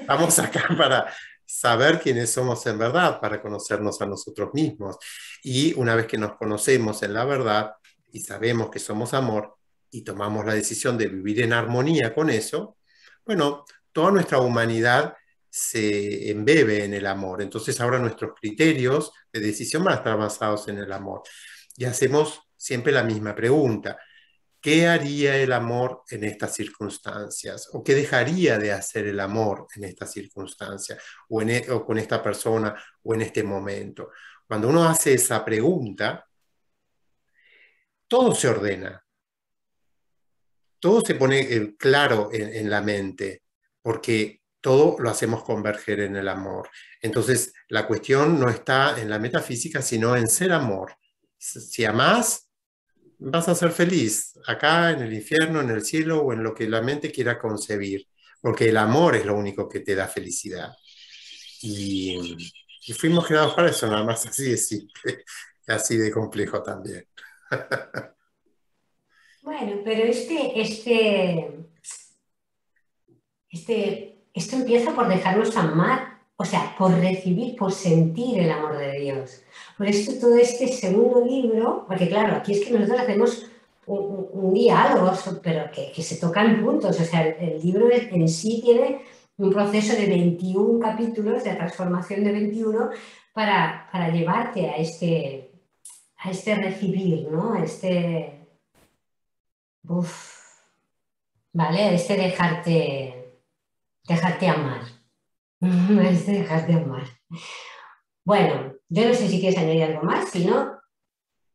Estamos acá para saber quiénes somos en verdad, para conocernos a nosotros mismos. Y una vez que nos conocemos en la verdad y sabemos que somos amor y tomamos la decisión de vivir en armonía con eso, bueno, toda nuestra humanidad se embebe en el amor. Entonces ahora nuestros criterios de decisión van a estar basados en el amor. Y hacemos siempre la misma pregunta. ¿Qué haría el amor en estas circunstancias? ¿O qué dejaría de hacer el amor en estas circunstancias? O, en e- o con esta persona, o en este momento. Cuando uno hace esa pregunta, todo se ordena. Todo se pone eh, claro en, en la mente, porque todo lo hacemos converger en el amor. Entonces, la cuestión no está en la metafísica, sino en ser amor. Si amás, vas a ser feliz, acá, en el infierno, en el cielo, o en lo que la mente quiera concebir, porque el amor es lo único que te da felicidad. Y, y fuimos creados para eso, nada más, así de simple, así de complejo también. Bueno, pero este, este, este, esto empieza por dejarnos amar, o sea, por recibir, por sentir el amor de Dios. Por eso todo este segundo libro, porque claro, aquí es que nosotros hacemos un, un diálogo, pero que, que se tocan puntos, o sea, el, el libro en sí tiene un proceso de veintiún capítulos, de transformación de veintiuno, para, para llevarte a este, a este recibir, ¿no? A este... Uf, ¿vale? A este dejarte, dejarte amar, a este dejarte amar. Bueno, yo no sé si quieres añadir algo más, si no,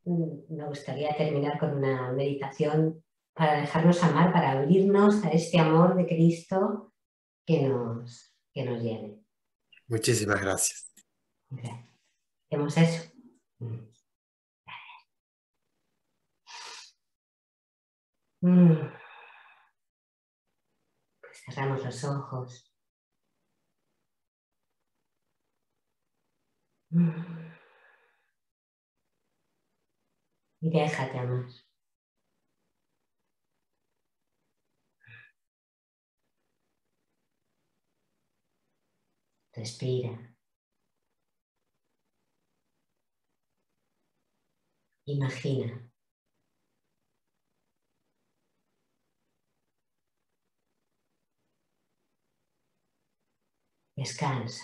me gustaría terminar con una meditación para dejarnos amar, para abrirnos a este amor de Cristo que nos, que nos llene. Muchísimas gracias. Gracias. Hacemos eso. Pues cerramos los ojos. Y déjate amar. Respira. Imagina. Descansa.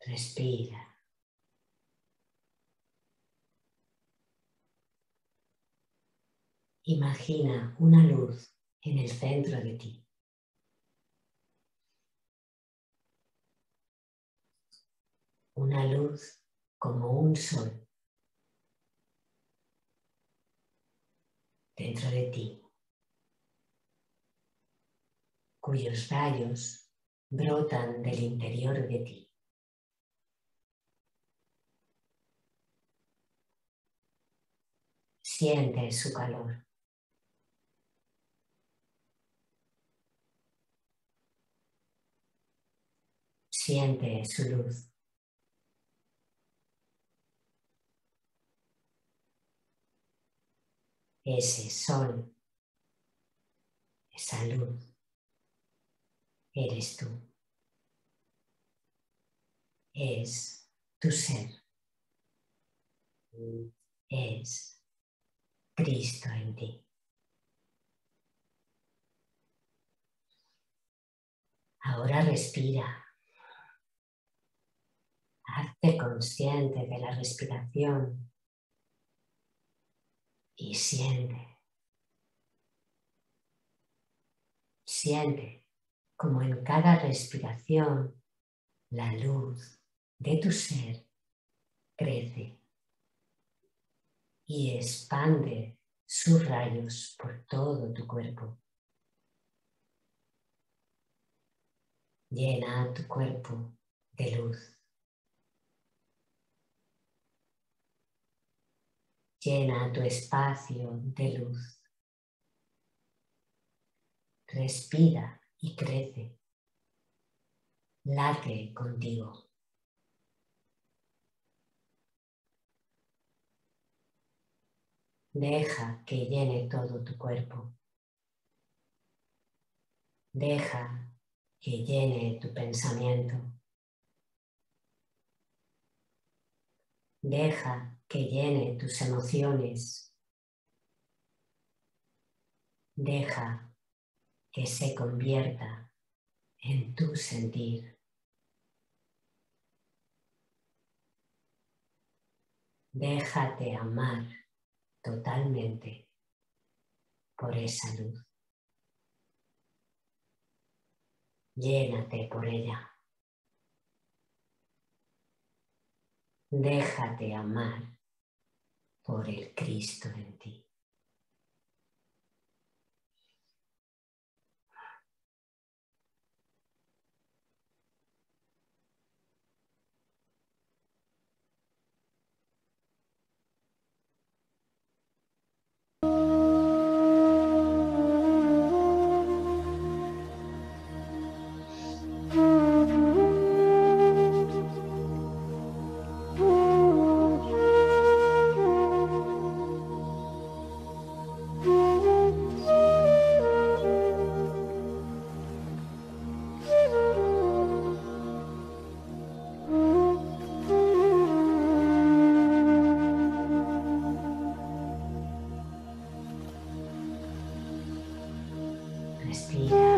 Respira. Imagina una luz en el centro de ti. Una luz como un sol. Dentro de ti, cuyos rayos brotan del interior de ti. Siente su calor. Siente su luz. Ese sol, esa luz, eres tú, es tu ser, es Cristo en ti. Ahora respira, hazte consciente de la respiración. Y siente, siente como en cada respiración la luz de tu ser crece y expande sus rayos por todo tu cuerpo. Llena tu cuerpo de luz. Llena tu espacio de luz. respira y crece, late contigo. Deja que llene todo tu cuerpo. Deja que llene tu pensamiento. Deja que llene tus emociones. Deja que se convierta en tu sentir. Déjate amar totalmente por esa luz. Llénate por ella. Déjate amar por el Cristo en ti. Respira.